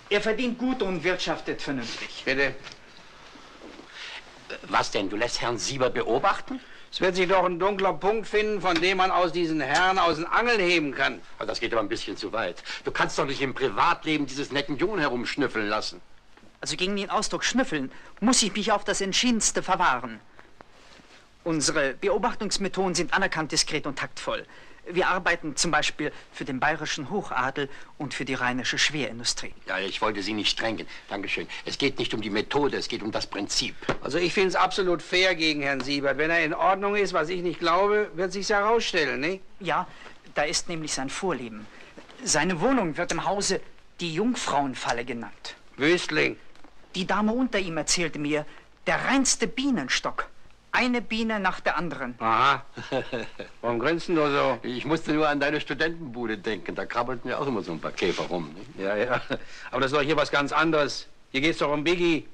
Er verdient gut und wirtschaftet vernünftig. Bitte. Was denn? Du lässt Herrn Siebert beobachten? Es wird sich doch ein dunkler Punkt finden, von dem man aus diesen Herrn aus den Angeln heben kann. Aber das geht aber ein bisschen zu weit. Du kannst doch nicht im Privatleben dieses netten Jungen herumschnüffeln lassen. Also gegen den Ausdruck schnüffeln muss ich mich auf das Entschiedenste verwahren. Unsere Beobachtungsmethoden sind anerkannt, diskret und taktvoll. Wir arbeiten zum Beispiel für den bayerischen Hochadel und für die rheinische Schwerindustrie. Ja, ich wollte Sie nicht drängen. Dankeschön. Es geht nicht um die Methode, es geht um das Prinzip. Also ich finde es absolut fair gegen Herrn Siebert. Wenn er in Ordnung ist, was ich nicht glaube, wird sich's herausstellen, ne? Ja, da ist nämlich sein Vorleben. Seine Wohnung wird im Hause die Jungfrauenfalle genannt. Wüstling. Die Dame unter ihm erzählte mir, der reinste Bienenstock. Eine Biene nach der anderen. Aha. Warum grinsen du so? Ich musste nur an deine Studentenbude denken. Da krabbelten ja auch immer so ein paar Käfer rum. Ne? Ja, ja. Aber das ist doch hier was ganz anderes. Hier geht's doch um Biggi.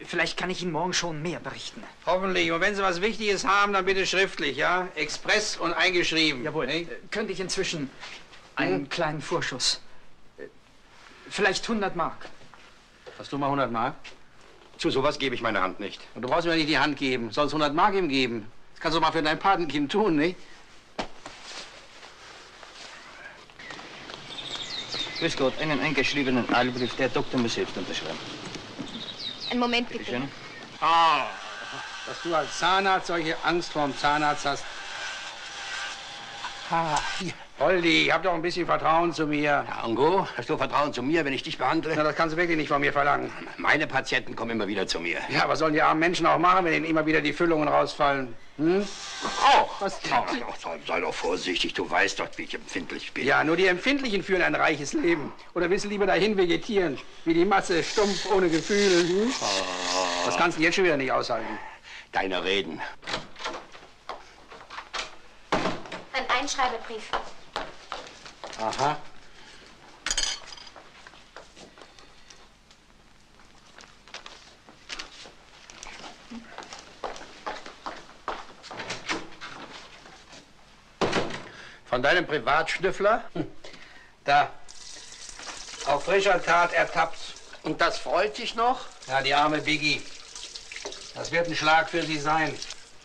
Vielleicht kann ich Ihnen morgen schon mehr berichten. Hoffentlich. Und wenn Sie was Wichtiges haben, dann bitte schriftlich, ja? Express und eingeschrieben. Jawohl. Ne? Könnte ich inzwischen einen hm. kleinen Vorschuss? Vielleicht hundert Mark. Hast du mal hundert Mark? Zu sowas gebe ich meine Hand nicht. Und du brauchst mir nicht die Hand geben. Sollst hundert Mark ihm geben. Das kannst du mal für dein Patenkind tun, nicht? Grüß Gott, einen eingeschriebenen Aalbrief. Der Doktor muss selbst unterschreiben. Einen Moment, bitte. Bitte. Ah, dass du als Zahnarzt solche Angst vor dem Zahnarzt hast. Ah, hier. Poldi, ich hab doch ein bisschen Vertrauen zu mir. Ja, Ango, hast du Vertrauen zu mir, wenn ich dich behandle? Na, das kannst du wirklich nicht von mir verlangen. Meine Patienten kommen immer wieder zu mir. Ja, was sollen die armen Menschen auch machen, wenn ihnen immer wieder die Füllungen rausfallen? Hm? Oh, was? Oh, sei, sei doch vorsichtig, du weißt doch, wie ich empfindlich bin. Ja, nur die Empfindlichen führen ein reiches Leben. Oder willst du lieber dahin vegetieren, wie die Masse, stumpf, ohne Gefühle? Hm? Oh. Das kannst du jetzt schon wieder nicht aushalten. Deine Reden. Ein Einschreibebrief. Aha. Von deinem Privatschnüffler? Da. Auf frischer Tat ertappt. Und das freut dich noch? Ja, die arme Biggi. Das wird ein Schlag für sie sein.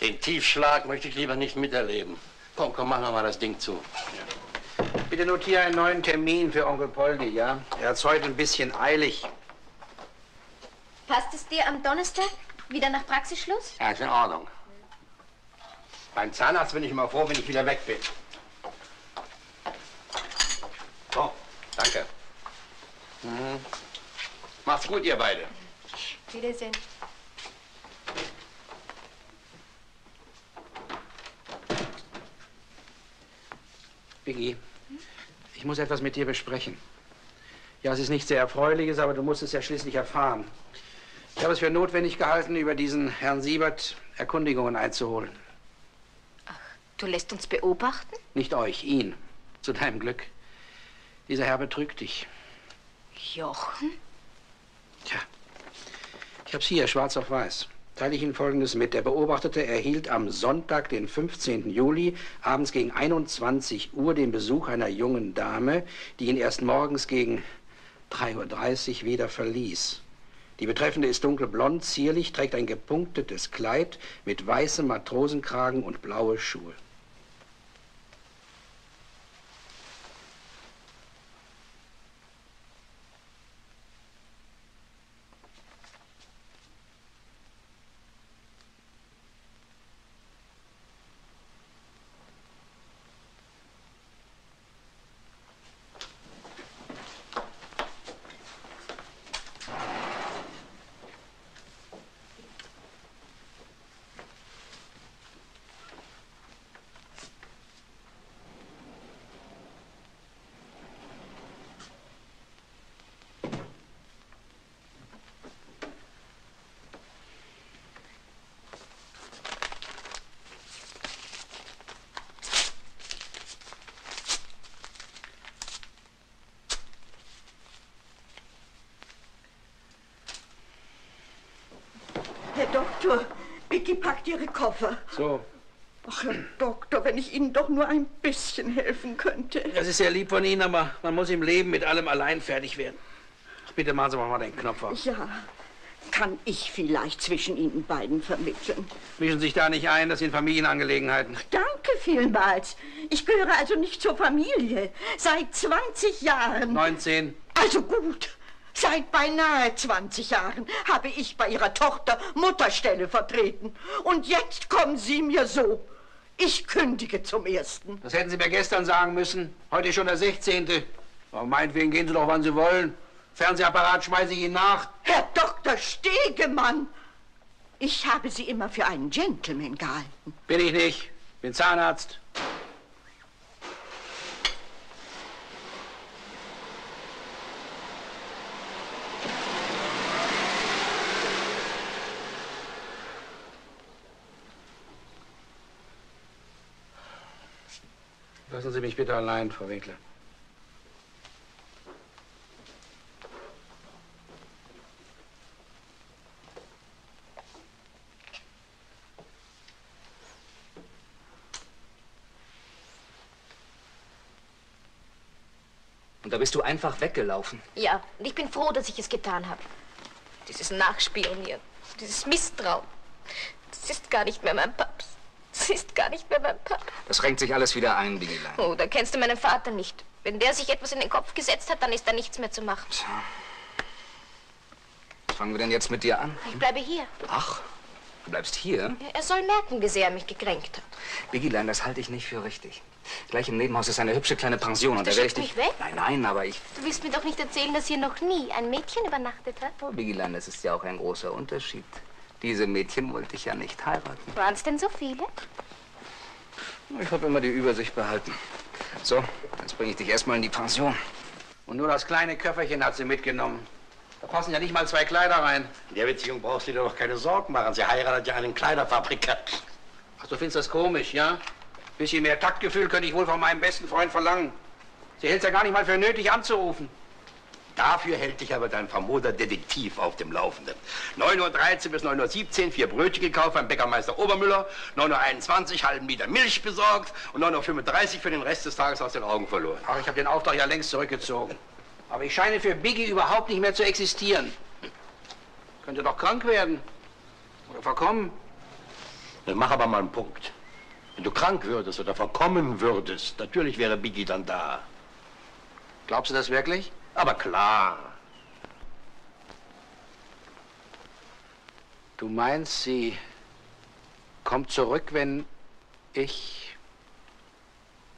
Den Tiefschlag möchte ich lieber nicht miterleben. Komm, komm, mach noch mal das Ding zu. Ja. Bitte notiere einen neuen Termin für Onkel Poldi, ja? Er hat's heute ein bisschen eilig. Passt es dir am Donnerstag wieder nach Praxisschluss? Ja, ist in Ordnung. Beim Zahnarzt bin ich immer froh, wenn ich wieder weg bin. So, danke. Mhm. Macht's gut, ihr beide. Wiedersehen. Biggi. Ich muss etwas mit dir besprechen. Ja, es ist nichts sehr Erfreuliches, aber du musst es ja schließlich erfahren. Ich habe es für notwendig gehalten, über diesen Herrn Siebert Erkundigungen einzuholen. Ach, du lässt uns beobachten? Nicht euch, ihn. Zu deinem Glück. Dieser Herr betrügt dich. Jochen? Tja, ich habe es hier, schwarz auf weiß. Teile ich Ihnen Folgendes mit. Der Beobachtete erhielt am Sonntag, den fünfzehnten Juli, abends gegen einundzwanzig Uhr den Besuch einer jungen Dame, die ihn erst morgens gegen drei Uhr dreißig wieder verließ. Die Betreffende ist dunkelblond, zierlich, trägt ein gepunktetes Kleid mit weißem Matrosenkragen und blaue Schuhe. Doktor, Biggi packt ihre Koffer. So. Ach, Herr Doktor, wenn ich Ihnen doch nur ein bisschen helfen könnte. Das ist sehr lieb von Ihnen, aber man muss im Leben mit allem allein fertig werden. Ach, bitte machen Sie mal den Knopf auf. Ja, kann ich vielleicht zwischen Ihnen beiden vermitteln. Mischen Sie sich da nicht ein, das sind Familienangelegenheiten. Ach, danke vielmals. Ich gehöre also nicht zur Familie. Seit zwanzig Jahren. neunzehn. Also gut. Seit beinahe zwanzig Jahren habe ich bei Ihrer Tochter Mutterstelle vertreten. Und jetzt kommen Sie mir so. Ich kündige zum Ersten. Das hätten Sie mir gestern sagen müssen. Heute ist schon der sechzehnte. Aber meinetwegen gehen Sie doch, wann Sie wollen. Fernsehapparat schmeiße ich Ihnen nach. Herr Doktor Stegemann, ich habe Sie immer für einen Gentleman gehalten. Bin ich nicht. Bin Zahnarzt. Lassen Sie mich bitte allein, Frau Winkler. Und da bist du einfach weggelaufen. Ja, und ich bin froh, dass ich es getan habe. Dieses Nachspionieren, dieses Misstrauen, das ist gar nicht mehr mein Paps. Das ist gar nicht mehr mein Papa. Das renkt sich alles wieder ein, Biggilein. Oh, da kennst du meinen Vater nicht. Wenn der sich etwas in den Kopf gesetzt hat, dann ist da nichts mehr zu machen. So. Was fangen wir denn jetzt mit dir an? Ich bleibe hier. Ach, du bleibst hier? Ja, er soll merken, wie sehr er mich gekränkt hat. Biggilein, das halte ich nicht für richtig. Gleich im Nebenhaus ist eine hübsche kleine Pension. Ach, und da werde ich dich... mich weg? Nein, nein, aber ich... Du willst mir doch nicht erzählen, dass hier noch nie ein Mädchen übernachtet hat? Oh, Biggilein, das ist ja auch ein großer Unterschied. Diese Mädchen wollte ich ja nicht heiraten. Waren es denn so viele? Ich habe immer die Übersicht behalten. So, jetzt bringe ich dich erstmal in die Pension. Und nur das kleine Köfferchen hat sie mitgenommen. Da passen ja nicht mal zwei Kleider rein. In der Beziehung brauchst du dir doch keine Sorgen machen. Sie heiratet ja einen Kleiderfabrikant. Ach, du findest das komisch, ja? Ein bisschen mehr Taktgefühl könnte ich wohl von meinem besten Freund verlangen. Sie hält es ja gar nicht mal für nötig anzurufen. Dafür hält dich aber dein famoser Detektiv auf dem Laufenden. neun Uhr dreizehn bis neun Uhr siebzehn, vier Brötchen gekauft beim Bäckermeister Obermüller, neun Uhr einundzwanzig, halben Liter Milch besorgt und neun Uhr fünfunddreißig für den Rest des Tages aus den Augen verloren. Ach, ich habe den Auftrag ja längst zurückgezogen. Aber ich scheine für Biggi überhaupt nicht mehr zu existieren. Könnte doch krank werden oder verkommen. Dann mach aber mal einen Punkt. Wenn du krank würdest oder verkommen würdest, natürlich wäre Biggi dann da. Glaubst du das wirklich? Aber klar. Du meinst, sie kommt zurück, wenn ich...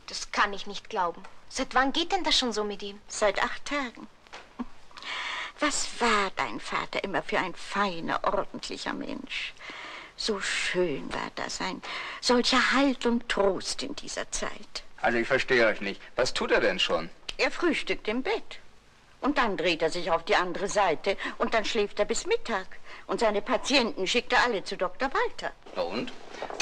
Das kann ich nicht glauben. Seit wann geht denn das schon so mit ihm? Seit acht Tagen. Was war dein Vater immer für ein feiner, ordentlicher Mensch? So schön war das, ein solcher Halt und Trost in dieser Zeit. Also ich verstehe euch nicht. Was tut er denn schon? Er frühstückt im Bett. Und dann dreht er sich auf die andere Seite und dann schläft er bis Mittag. Und seine Patienten schickt er alle zu Doktor Walter. Na und?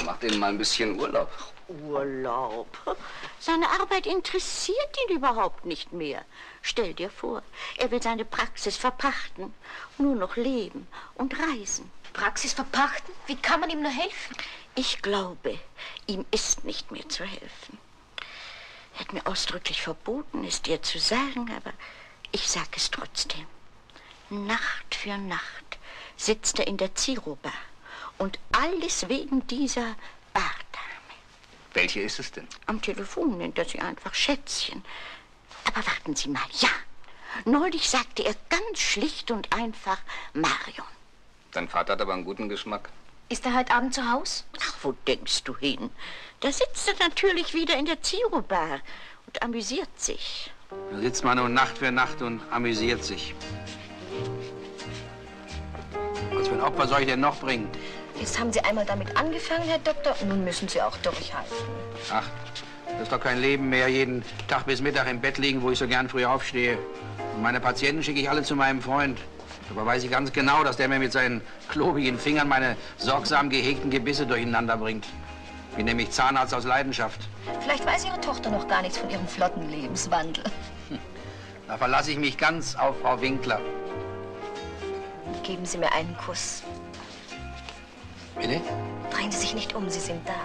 Macht ihm mal ein bisschen Urlaub. Urlaub? Seine Arbeit interessiert ihn überhaupt nicht mehr. Stell dir vor, er will seine Praxis verpachten. Nur noch leben und reisen. Praxis verpachten? Wie kann man ihm nur helfen? Ich glaube, ihm ist nicht mehr zu helfen. Er hat mir ausdrücklich verboten, es dir zu sagen, aber... Ich sag es trotzdem. Nacht für Nacht sitzt er in der Siro-Bar. Und alles wegen dieser Bardame. Welche ist es denn? Am Telefon nennt er sie einfach Schätzchen. Aber warten Sie mal, ja. Neulich sagte er ganz schlicht und einfach Marion. Dein Vater hat aber einen guten Geschmack. Ist er heute Abend zu Hause? Ach, wo denkst du hin? Da sitzt er natürlich wieder in der Siro-Bar und amüsiert sich. Da sitzt man nur Nacht für Nacht und amüsiert sich. Was für ein Opfer soll ich denn noch bringen? Jetzt haben Sie einmal damit angefangen, Herr Doktor, und nun müssen Sie auch durchhalten. Ach, das ist doch kein Leben mehr, jeden Tag bis Mittag im Bett liegen, wo ich so gern früh aufstehe. Und meine Patienten schicke ich alle zu meinem Freund. Dabei weiß ich ganz genau, dass der mir mit seinen klobigen Fingern meine sorgsam gehegten Gebisse durcheinander bringt. Wie nämlich Zahnarzt aus Leidenschaft. Vielleicht weiß Ihre Tochter noch gar nichts von ihrem flotten Lebenswandel. Hm. Da verlasse ich mich ganz auf Frau Winkler. Geben Sie mir einen Kuss. Bitte? Drehen Sie sich nicht um, Sie sind da.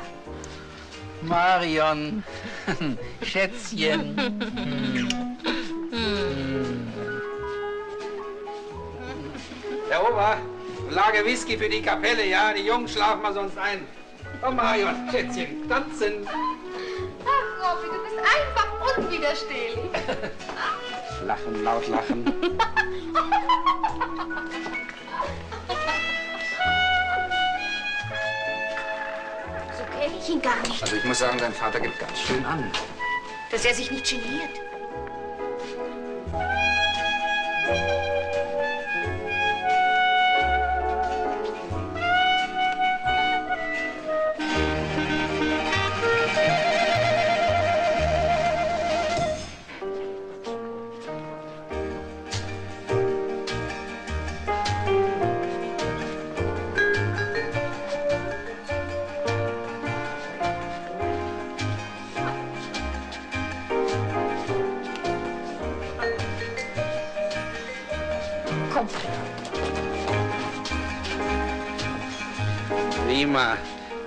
Marion, Schätzchen. sauber. Lage Whisky für die Kapelle, ja? Die Jungs schlafen mal sonst ein. Oh, Marion, Schätzchen, tanzen. Ach, Robby, du bist einfach unwiderstehlich. Lachen, laut lachen. So kenne ich ihn gar nicht. Also ich muss sagen, dein Vater gibt ganz schön an. Dass er sich nicht geniert.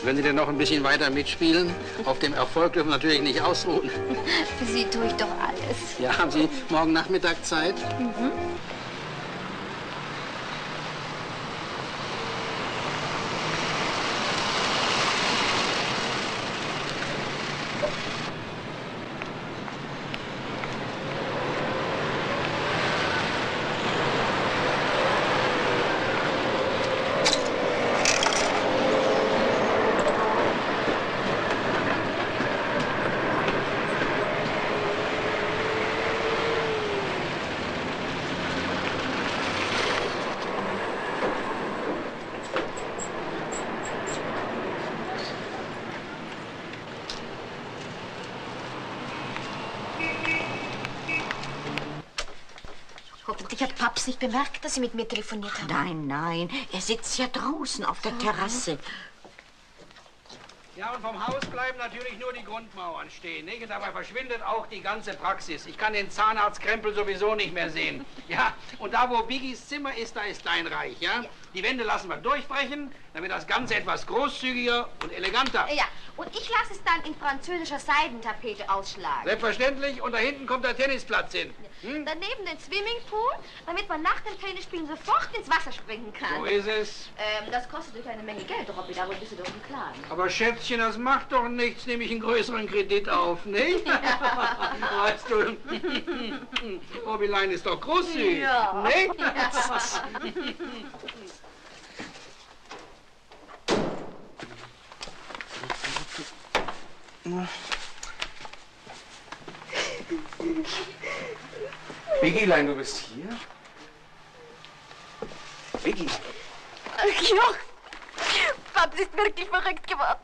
Wenn Sie denn noch ein bisschen weiter mitspielen, auf dem Erfolg dürfen natürlich nicht ausruhen. Für Sie tue ich doch alles. Ja, haben Sie morgen Nachmittag Zeit? Mhm. Nicht bemerkt, dass Sie mit mir telefoniert haben? Nein, nein. Er sitzt ja draußen auf der Terrasse. Ja, und vom Haus bleiben natürlich nur die Grundmauern stehen, nicht? Dabei verschwindet auch die ganze Praxis. Ich kann den Zahnarztkrempel sowieso nicht mehr sehen. Ja, und da, wo Biggis Zimmer ist, da ist dein Reich, ja? Ja. Die Wände lassen wir durchbrechen, damit das Ganze etwas großzügiger und eleganter. Ja, und ich lasse es dann in französischer Seidentapete ausschlagen. Selbstverständlich, und da hinten kommt der Tennisplatz hin. Hm? Daneben den Swimmingpool, damit man nach dem Tennisspielen sofort ins Wasser springen kann. So ist es. Ähm, das kostet durch eine Menge Geld, Robby, darüber bist du doch im Klaren. Aber Schätzchen, das macht doch nichts, nehme ich einen größeren Kredit auf, nicht? Ja. Weißt du, Robbylein ist doch großzügig, ja. Nicht? Ja. Biggilein, du bist hier? Biggi. Joch, Babs ist wirklich verrückt geworden.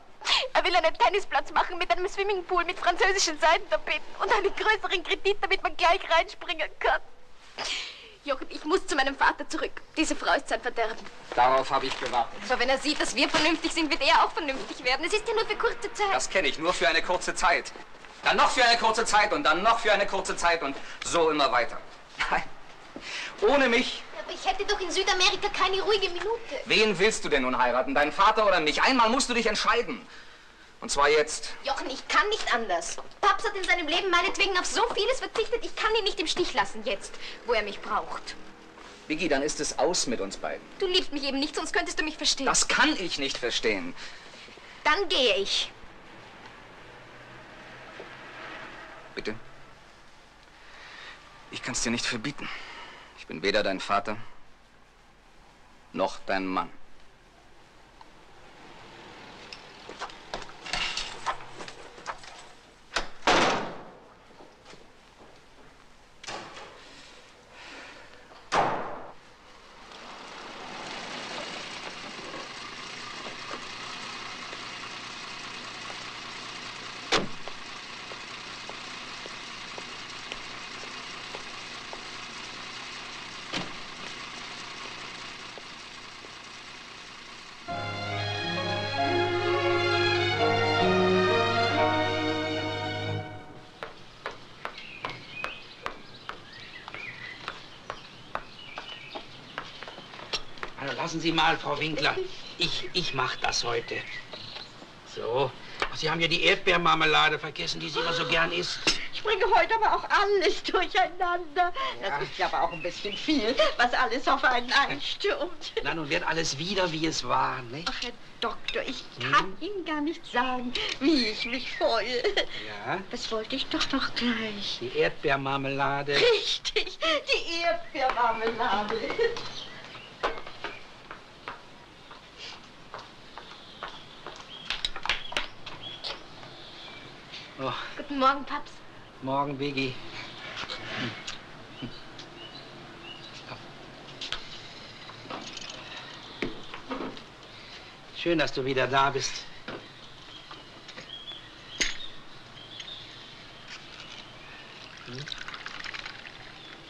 Er will einen Tennisplatz machen mit einem Swimmingpool mit französischen Seitentapeten und einen größeren Kredit, damit man gleich reinspringen kann. Jochen, ich muss zu meinem Vater zurück. Diese Frau ist sein Verderben. Darauf habe ich gewartet. Aber wenn er sieht, dass wir vernünftig sind, wird er auch vernünftig werden. Es ist ja nur für kurze Zeit. Das kenne ich, nur für eine kurze Zeit. Dann noch für eine kurze Zeit und dann noch für eine kurze Zeit und so immer weiter. Nein, ohne mich. Aber ich hätte doch in Südamerika keine ruhige Minute. Wen willst du denn nun heiraten, deinen Vater oder mich? Einmal musst du dich entscheiden. Und zwar jetzt. Jochen, ich kann nicht anders. Paps hat in seinem Leben meinetwegen auf so vieles verzichtet, ich kann ihn nicht im Stich lassen jetzt, wo er mich braucht. Biggi, dann ist es aus mit uns beiden. Du liebst mich eben nicht, sonst könntest du mich verstehen. Das kann ich nicht verstehen. Dann gehe ich. Bitte? Ich kann es dir nicht verbieten. Ich bin weder dein Vater noch dein Mann. Lassen Sie mal, Frau Winkler. Ich, ich mache das heute. So. Sie haben ja die Erdbeermarmelade vergessen, die Sie immer so gern isst. Ich bringe heute aber auch alles durcheinander. Ja. Das ist ja aber auch ein bisschen viel, was alles auf einen einstürmt. Na, nun wird alles wieder, wie es war, nicht? Ach, Herr Doktor, ich kann hm? Ihnen gar nicht sagen, wie ich mich freue. Ja? Das wollte ich doch noch gleich. Die Erdbeermarmelade. Richtig, die Erdbeermarmelade. Oh. Guten Morgen, Paps. Morgen, Biggi. Hm. Hm. Schön, dass du wieder da bist. Hm.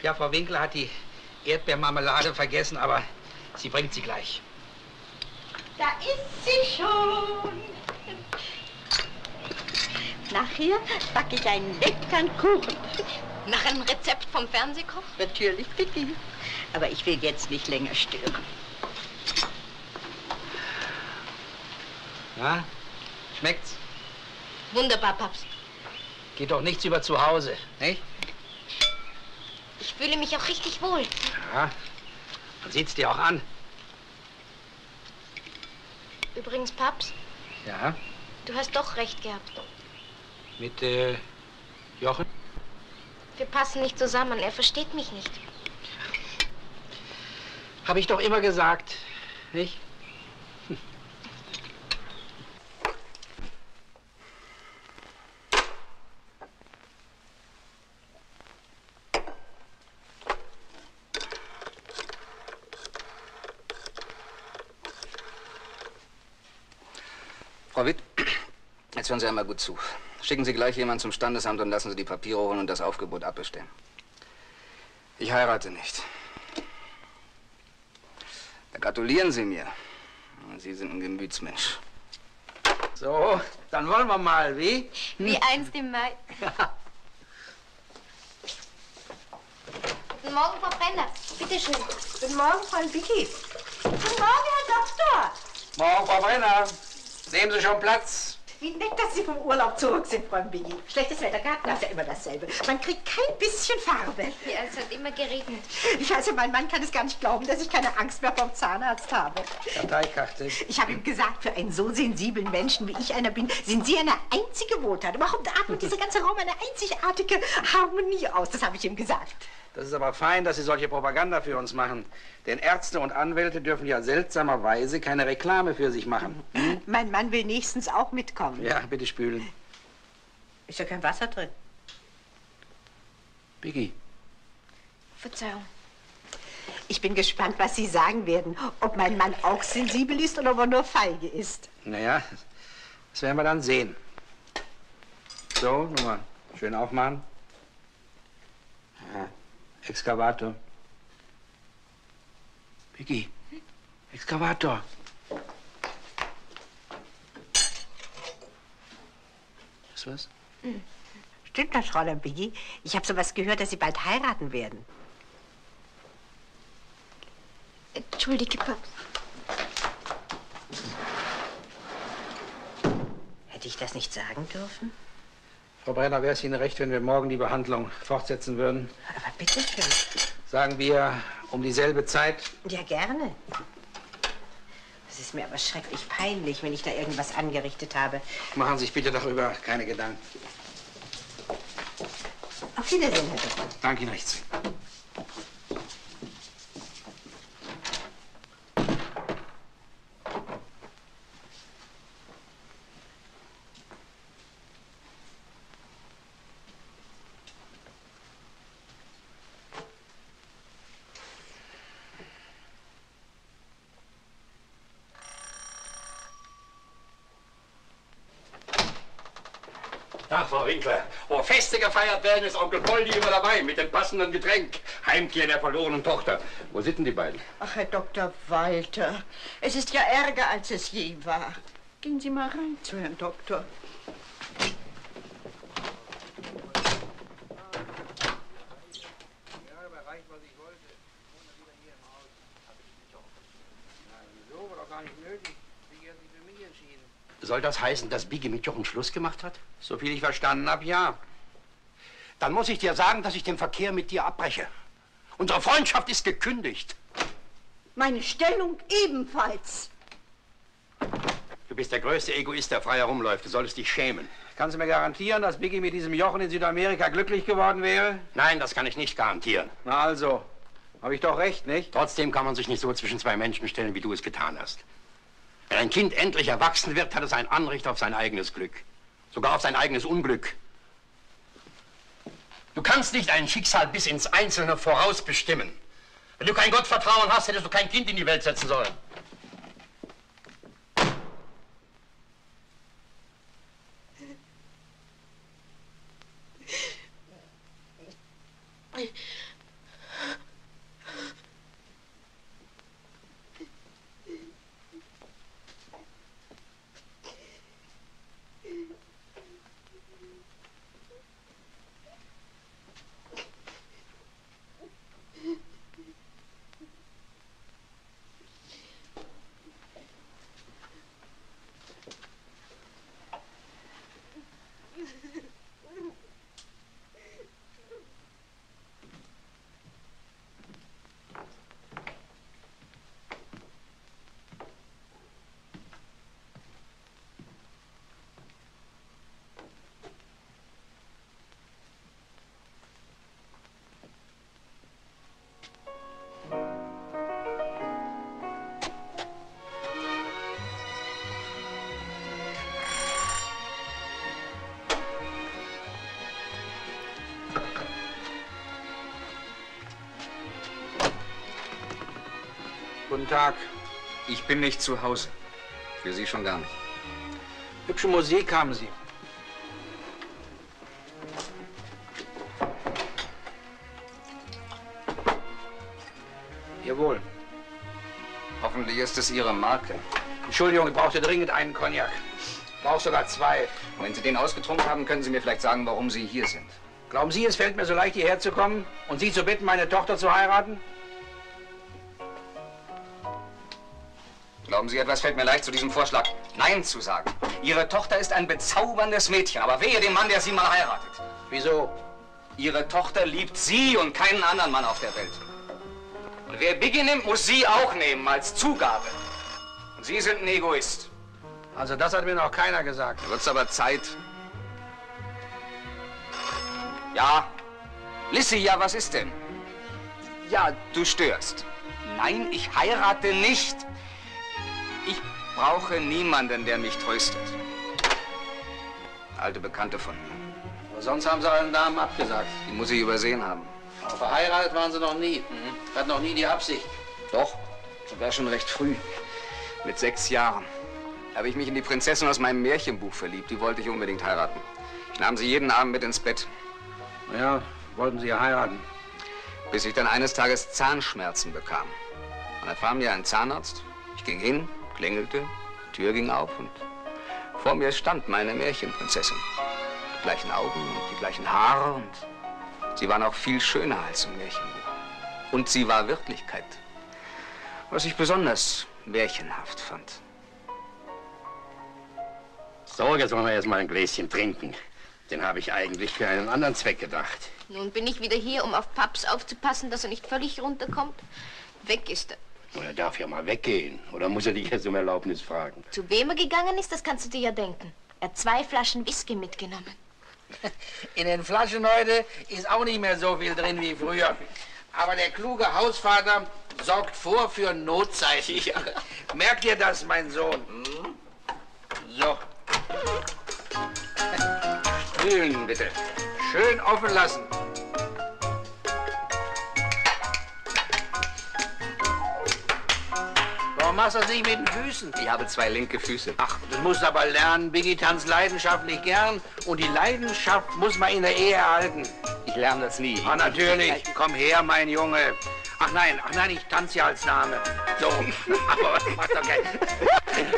Ja, Frau Winkler hat die Erdbeermarmelade vergessen, aber sie bringt sie gleich. Da ist sie schon. Nachher backe ich einen leckeren Kuchen. Nach einem Rezept vom Fernsehkoch? Natürlich, bitte. Aber ich will jetzt nicht länger stören. Na, schmeckt's? Wunderbar, Paps. Geht doch nichts über zu Hause, nicht? Ich fühle mich auch richtig wohl. Ja, man sieht's dir auch an. Übrigens, Paps. Ja? Du hast doch recht gehabt. Mit, äh, Jochen? Wir passen nicht zusammen, er versteht mich nicht. Habe ich doch immer gesagt, nicht? Hm. Frau Witt, jetzt hören Sie einmal gut zu. Schicken Sie gleich jemanden zum Standesamt und lassen Sie die Papiere holen und das Aufgebot abbestellen. Ich heirate nicht. Da gratulieren Sie mir. Sie sind ein Gemütsmensch. So, dann wollen wir mal, wie? Wie einst im Mai. Ja. Guten Morgen, Frau Brenner. Bitte schön. Guten Morgen, Frau Vicky. Guten Morgen, Herr Doktor. Morgen, Frau Brenner. Nehmen Sie schon Platz. Wie nett, dass Sie vom Urlaub zurück sind, Frau Biggi. Schlechtes Wetter, Garten ist ja immer dasselbe. Man kriegt kein bisschen Farbe. Ja, es hat immer geregnet. Ich weiß ja, mein Mann kann es gar nicht glauben, dass ich keine Angst mehr vom Zahnarzt habe. Karteikarte. Ich habe ihm gesagt, für einen so sensiblen Menschen, wie ich einer bin, sind Sie eine einzige Wohltat. Überhaupt atmet dieser ganze Raum eine einzigartige Harmonie aus. Das habe ich ihm gesagt. Das ist aber fein, dass Sie solche Propaganda für uns machen. Denn Ärzte und Anwälte dürfen ja seltsamerweise keine Reklame für sich machen. Hm? Mein Mann will nächstens auch mitkommen. Ja, bitte spülen. Ist ja kein Wasser drin. Biggi. Verzeihung. Ich bin gespannt, was Sie sagen werden. Ob mein Mann auch sensibel ist oder ob er nur feige ist. Naja, das werden wir dann sehen. So, nochmal schön aufmachen. Ja. Exkavator. Biggi, hm? Exkavator. Ist was? Hm. Stimmt das, Fräulein Biggi? Ich habe sowas gehört, dass Sie bald heiraten werden. Entschuldige, Paps. Hätte ich das nicht sagen dürfen? Frau Brenner, wäre es Ihnen recht, wenn wir morgen die Behandlung fortsetzen würden? Aber bitte schön. Sagen wir um dieselbe Zeit? Ja, gerne. Es ist mir aber schrecklich peinlich, wenn ich da irgendwas angerichtet habe. Machen Sie sich bitte darüber keine Gedanken. Auf Wiedersehen, Herr Doktor. Danke Ihnen recht. Wo Feste gefeiert werden, ist Onkel Poldi immer dabei mit dem passenden Getränk. Heimkehr der verlorenen Tochter. Wo sitzen die beiden? Ach, Herr Doktor Walter, es ist ja ärger, als es je war. Gehen Sie mal rein zu Herrn Doktor. Soll das heißen, dass Biggi mit Jochen Schluss gemacht hat? So viel ich verstanden habe, ja. dann muss ich dir sagen, dass ich den Verkehr mit dir abbreche. Unsere Freundschaft ist gekündigt. Meine Stellung ebenfalls. Du bist der größte Egoist, der frei herumläuft. Du solltest dich schämen. Kannst du mir garantieren, dass Biggi mit diesem Jochen in Südamerika glücklich geworden wäre? Nein, das kann ich nicht garantieren. Na also, habe ich doch recht, nicht? Trotzdem kann man sich nicht so zwischen zwei Menschen stellen, wie du es getan hast. Wenn ein Kind endlich erwachsen wird, hat es ein Anrecht auf sein eigenes Glück. Sogar auf sein eigenes Unglück. Du kannst nicht ein Schicksal bis ins Einzelne vorausbestimmen. Wenn du kein Gottvertrauen hast, hättest du kein Kind in die Welt setzen sollen. Guten Tag. Ich bin nicht zu Hause. Für Sie schon gar nicht. Hübsche Musik haben Sie. Ihr wohl. Hoffentlich ist es Ihre Marke. Entschuldigung, ich brauchte dringend einen Cognac. Ich brauche sogar zwei. Und wenn Sie den ausgetrunken haben, können Sie mir vielleicht sagen, warum Sie hier sind. Glauben Sie, es fällt mir so leicht, hierher zu kommen und Sie zu bitten, meine Tochter zu heiraten? Glauben Sie, etwas fällt mir leicht, zu diesem Vorschlag Nein zu sagen. Ihre Tochter ist ein bezauberndes Mädchen, aber wehe dem Mann, der sie mal heiratet. Wieso? Ihre Tochter liebt Sie und keinen anderen Mann auf der Welt. Und wer Biggi nimmt, muss Sie auch nehmen, als Zugabe. Und Sie sind ein Egoist. Also das hat mir noch keiner gesagt. Da wird's aber Zeit. Ja. Lissy, ja, was ist denn? Ja, du störst. Nein, ich heirate nicht. Ich brauche niemanden, der mich tröstet. Alte Bekannte von mir. Aber sonst haben Sie allen Damen abgesagt. Die muss ich übersehen haben. Aber verheiratet waren Sie noch nie. Mhm. Hat noch nie die Absicht. Doch, das war schon recht früh. Mit sechs Jahren. Da habe ich mich in die Prinzessin aus meinem Märchenbuch verliebt. Die wollte ich unbedingt heiraten. Ich nahm sie jeden Abend mit ins Bett. Na ja, wollten Sie ja heiraten. Bis ich dann eines Tages Zahnschmerzen bekam. Und dann fahren wir einen Zahnarzt. Ich ging hin. Klingelte, die Tür ging auf und vor mir stand meine Märchenprinzessin. Die gleichen Augen und die gleichen Haare und sie war noch viel schöner als im Märchenbuch. Und sie war Wirklichkeit, was ich besonders märchenhaft fand. So, jetzt wollen wir erst mal ein Gläschen trinken. Den habe ich eigentlich für einen anderen Zweck gedacht. Nun bin ich wieder hier, um auf Paps aufzupassen, dass er nicht völlig runterkommt. Weg ist er. Er darf ja mal weggehen. Oder muss er dich erst um Erlaubnis fragen? Zu wem er gegangen ist, das kannst du dir ja denken. Er hat zwei Flaschen Whisky mitgenommen. In den Flaschen heute ist auch nicht mehr so viel drin wie früher. Aber der kluge Hausvater sorgt vor für Notzeiten. Ja. Merkt ihr das, mein Sohn? Hm? So. Spülen bitte. Schön offen lassen. Machst das nicht mit den Füßen? Ich habe zwei linke Füße. Ach, das musst du aber lernen. Biggi tanzt leidenschaftlich gern und die Leidenschaft muss man in der Ehe erhalten. Ich lerne das nie. Ah, natürlich. Komm her, mein Junge. Ach nein, ach nein, ich tanze ja als Name. So, aber was macht doch kein...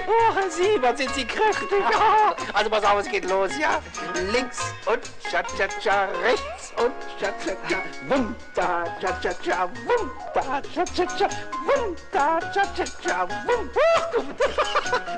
Oh, Herr Siebert, sind Sie kräftig. Also pass auf, es geht los, ja? Links und cha-cha-cha, rechts und cha-cha-cha, wum, da, cha-cha-cha, wum, da, cha-cha-cha, wum, da, cha-cha-cha, wum. Oh,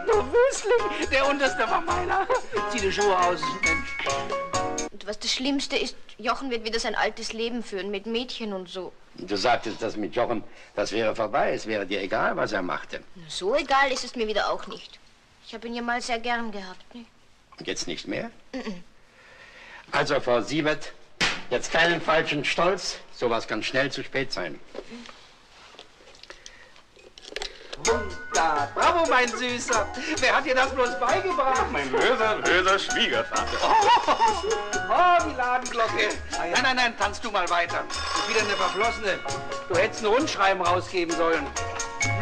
du Wüstling, der unterste war meiner. Zieh die Schuhe aus, Mensch. Und was das Schlimmste ist, Jochen wird wieder sein altes Leben führen, mit Mädchen und so. Du sagtest, das mit Jochen, das wäre vorbei. Es wäre dir egal, was er machte. So egal ist es mir wieder auch nicht. Ich habe ihn ja mal sehr gern gehabt, nicht? Und jetzt nicht mehr? Nein. Also, Frau Siebert, jetzt keinen falschen Stolz. Sowas kann schnell zu spät sein. Wunder, bravo, mein Süßer. Wer hat dir das bloß beigebracht? Mein böser, böser Schwiegervater. Oh, oh, die Ladenglocke. Nein, nein, nein, tanz du mal weiter. Das ist wieder eine Verflossene. Du hättest ein Rundschreiben rausgeben sollen.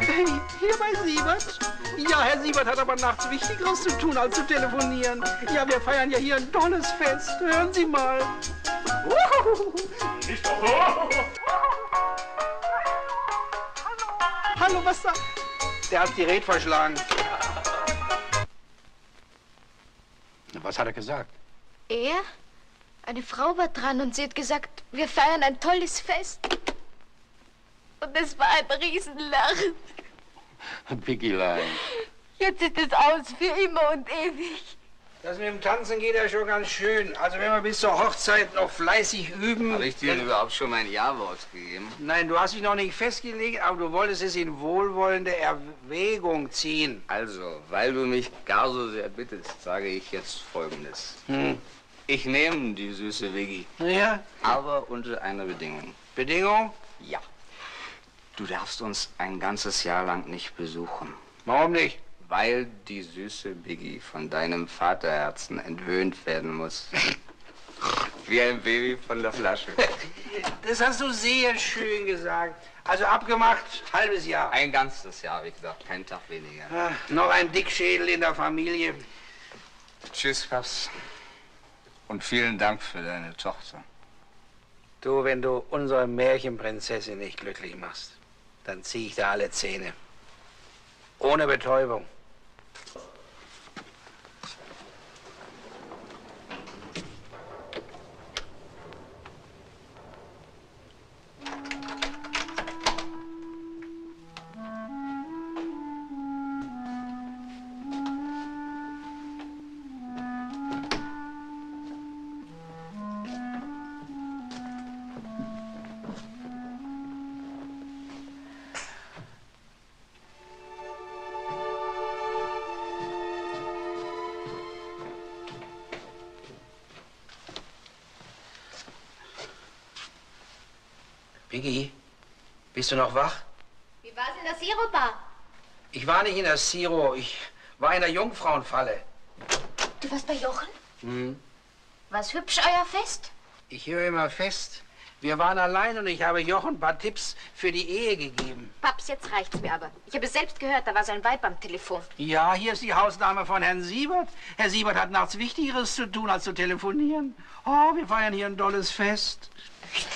Hier bei Siebert? Ja, Herr Siebert hat aber nachts Wichtigeres zu tun, als zu telefonieren. Ja, wir feiern ja hier ein tolles Fest. Hören Sie mal. Nicht doch. Hallo, was da? Der hat die Rede verschlagen. Was hat er gesagt? Er? Eine Frau war dran und sie hat gesagt, wir feiern ein tolles Fest. Und es war ein Riesenlachen. Biggilein. Jetzt ist es aus für immer und ewig. Das mit dem Tanzen geht ja schon ganz schön. Also wenn wir bis zur Hochzeit noch fleißig üben... Habe ich dir überhaupt schon mein Ja-Wort gegeben? Nein, du hast dich noch nicht festgelegt, aber du wolltest es in wohlwollende Erwägung ziehen. Also, weil du mich gar so sehr bittest, sage ich jetzt Folgendes. Hm. Ich nehme die süße Vicky. Ja. Aber unter einer Bedingung. Bedingung? Ja. Du darfst uns ein ganzes Jahr lang nicht besuchen. Warum nicht? Weil die süße Biggi von deinem Vaterherzen entwöhnt werden muss. Wie ein Baby von der Flasche. Das hast du sehr schön gesagt. Also abgemacht, halbes Jahr. Ein ganzes Jahr, wie gesagt, keinen Tag weniger. Ach, noch ein Dickschädel in der Familie. Tschüss, Paps. Und vielen Dank für deine Tochter. Du, wenn du unsere Märchenprinzessin nicht glücklich machst, dann ziehe ich da alle Zähne. Ohne Betäubung. Biggi, bist du noch wach? Wie war's in der Siro-Bar? Ich war nicht in der Siro, ich war in der Jungfrauenfalle. Du warst bei Jochen? Hm. War's hübsch, euer Fest? Ich höre immer fest. Wir waren allein und ich habe Jochen ein paar Tipps für die Ehe gegeben. Paps, jetzt reicht's mir aber. Ich habe es selbst gehört, da war so ein Weib am Telefon. Ja, hier ist die Hausdame von Herrn Siebert. Herr Siebert hat nachts Wichtigeres zu tun, als zu telefonieren. Oh, wir feiern hier ein tolles Fest.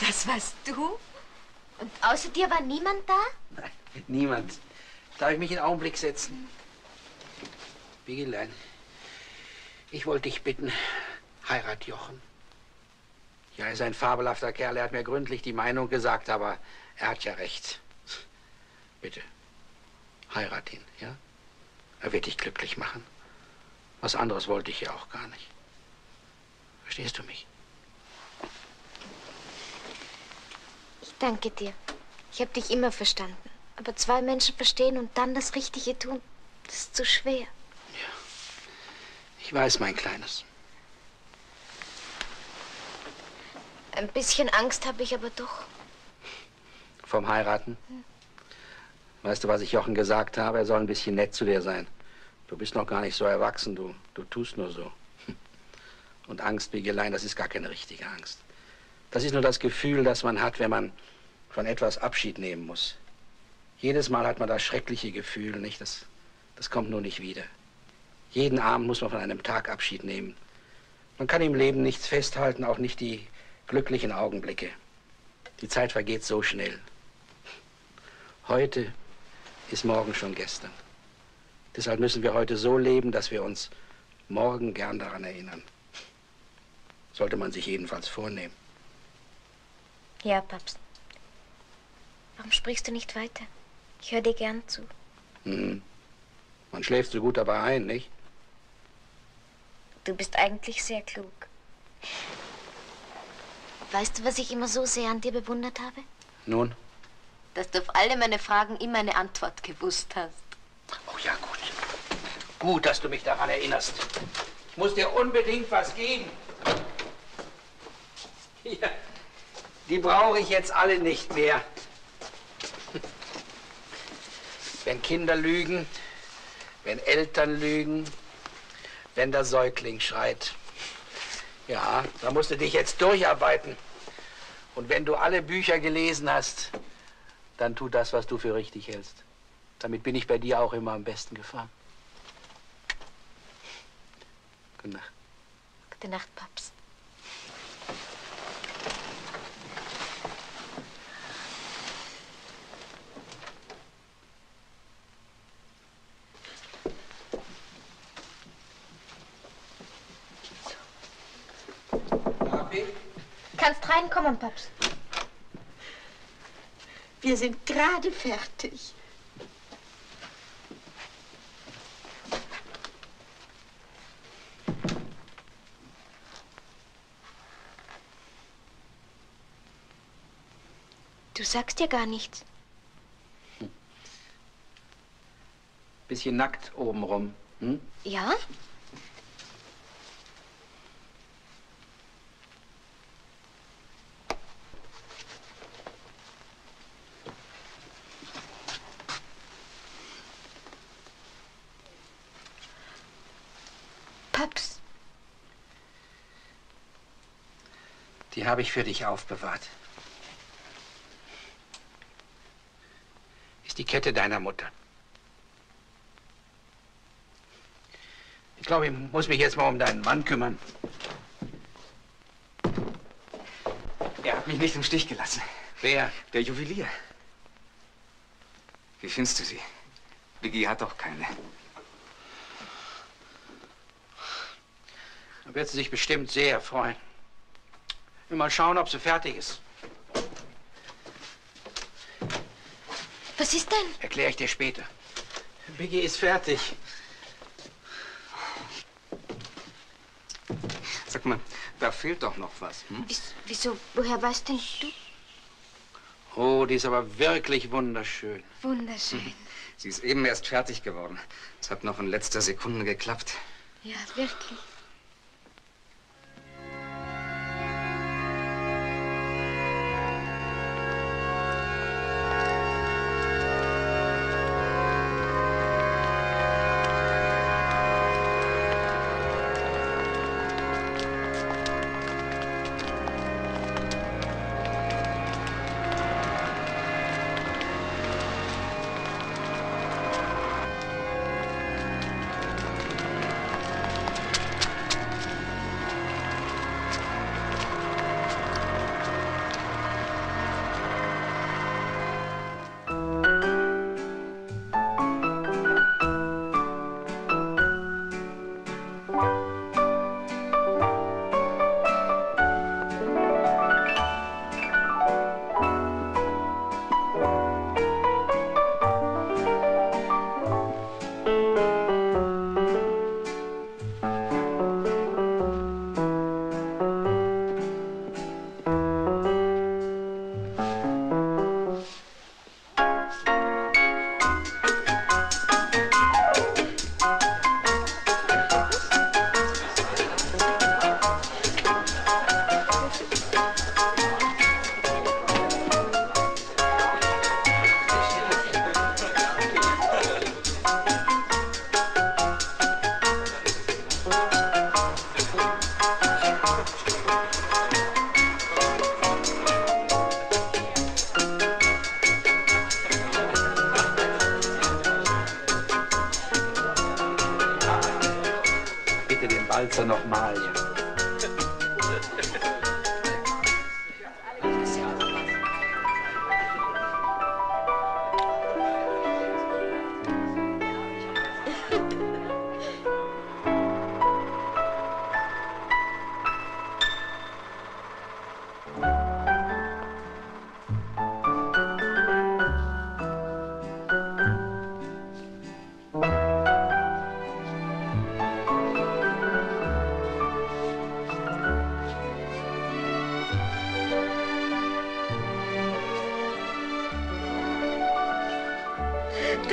Das warst du? Und außer dir war niemand da? Nein, niemand. Darf ich mich einen Augenblick setzen? Biggilein, ich wollte dich bitten, heirat Jochen. Ja, er ist ein fabelhafter Kerl, er hat mir gründlich die Meinung gesagt, aber er hat ja recht. Bitte, heirat ihn, ja? Er wird dich glücklich machen. Was anderes wollte ich ja auch gar nicht. Verstehst du mich? Danke dir. Ich habe dich immer verstanden. Aber zwei Menschen verstehen und dann das Richtige tun, das ist zu schwer. Ja. Ich weiß, mein Kleines. Ein bisschen Angst habe ich aber doch. Vom Heiraten? Hm. Weißt du, was ich Jochen gesagt habe? Er soll ein bisschen nett zu dir sein. Du bist noch gar nicht so erwachsen, du, du tust nur so. Und Angst, Biggilein, das ist gar keine richtige Angst. Das ist nur das Gefühl, das man hat, wenn man von etwas Abschied nehmen muss. Jedes Mal hat man das schreckliche Gefühl, nicht? Das, das kommt nur nicht wieder. Jeden Abend muss man von einem Tag Abschied nehmen. Man kann im Leben nichts festhalten, auch nicht die glücklichen Augenblicke. Die Zeit vergeht so schnell. Heute ist morgen schon gestern. Deshalb müssen wir heute so leben, dass wir uns morgen gern daran erinnern. Sollte man sich jedenfalls vornehmen. Ja, Papst. Warum sprichst du nicht weiter? Ich höre dir gern zu. Hm. Man schläft so gut dabei ein, nicht? Du bist eigentlich sehr klug. Weißt du, was ich immer so sehr an dir bewundert habe? Nun? Dass du auf alle meine Fragen immer eine Antwort gewusst hast. Oh ja, gut. Gut, dass du mich daran erinnerst. Ich muss dir unbedingt was geben. Ja, die brauche ich jetzt alle nicht mehr. Wenn Kinder lügen, wenn Eltern lügen, wenn der Säugling schreit. Ja, da musst du dich jetzt durcharbeiten. Und wenn du alle Bücher gelesen hast, dann tu das, was du für richtig hältst. Damit bin ich bei dir auch immer am besten gefahren. Gute Nacht. Gute Nacht, Paps. Kannst reinkommen, Paps. Wir sind gerade fertig. Du sagst ja gar nichts. Hm. Bisschen nackt obenrum. Hm? Ja? Paps. Die habe ich für dich aufbewahrt. Die Kette deiner Mutter. Ich glaube, ich muss mich jetzt mal um deinen Mann kümmern. Er hat mich nicht im Stich gelassen. Wer? Der Juwelier. Wie findest du sie? Biggi hat doch keine. Da wird sie sich bestimmt sehr freuen. Mal schauen, ob sie fertig ist. Was ist denn? Erkläre ich dir später. Biggi ist fertig. Sag mal, da fehlt doch noch was. Hm? Wieso? Woher weißt denn du? Oh, die ist aber wirklich wunderschön. Wunderschön. Sie ist eben erst fertig geworden. Es hat noch in letzter Sekunde geklappt. Ja, wirklich.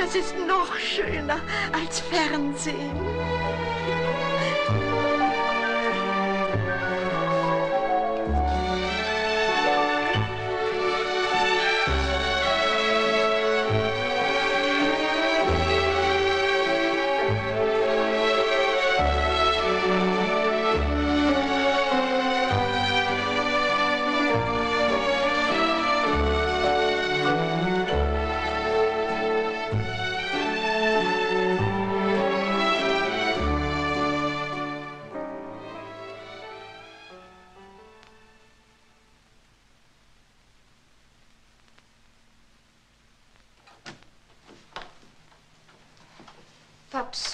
Das ist noch schöner als Fernsehen.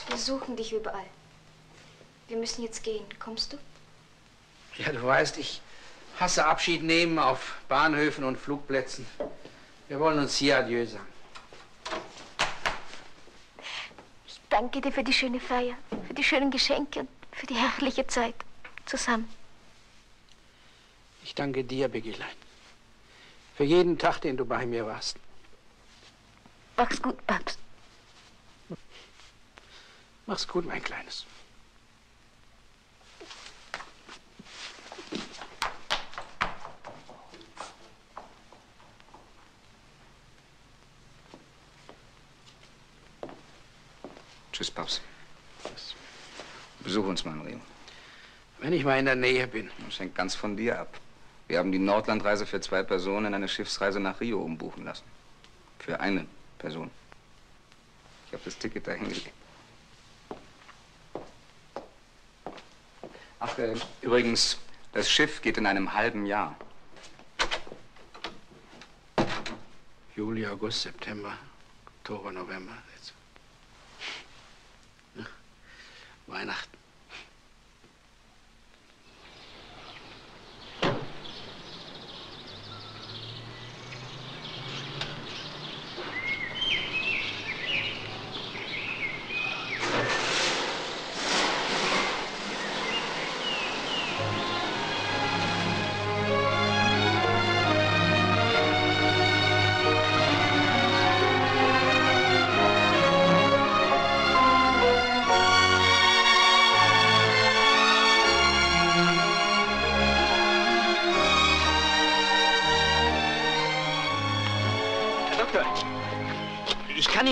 Wir suchen dich überall. Wir müssen jetzt gehen. Kommst du? Ja, du weißt, ich hasse Abschied nehmen auf Bahnhöfen und Flugplätzen. Wir wollen uns hier adieu sagen. Ich danke dir für die schöne Feier, für die schönen Geschenke und für die herrliche Zeit zusammen. Ich danke dir, Biggilein, für jeden Tag, den du bei mir warst. Mach's gut, Papst. Mach's gut, mein Kleines. Tschüss, Paps. Besuch uns mal in Rio. Wenn ich mal in der Nähe bin. Das hängt ganz von dir ab. Wir haben die Nordlandreise für zwei Personen in eine Schiffsreise nach Rio umbuchen lassen. Für eine Person. Ich habe das Ticket dahin gelegt. Ach, äh, übrigens, das Schiff geht in einem halben Jahr. Juli, August, September, Oktober, November. Jetzt. Ja, Weihnachten.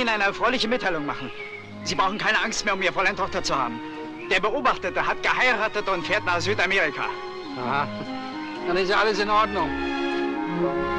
Eine erfreuliche Mitteilung machen. Sie brauchen keine Angst mehr, um Ihre Fräulein Tochter zu haben. Der Beobachtete hat geheiratet und fährt nach Südamerika. Aha. Dann ist ja alles in Ordnung.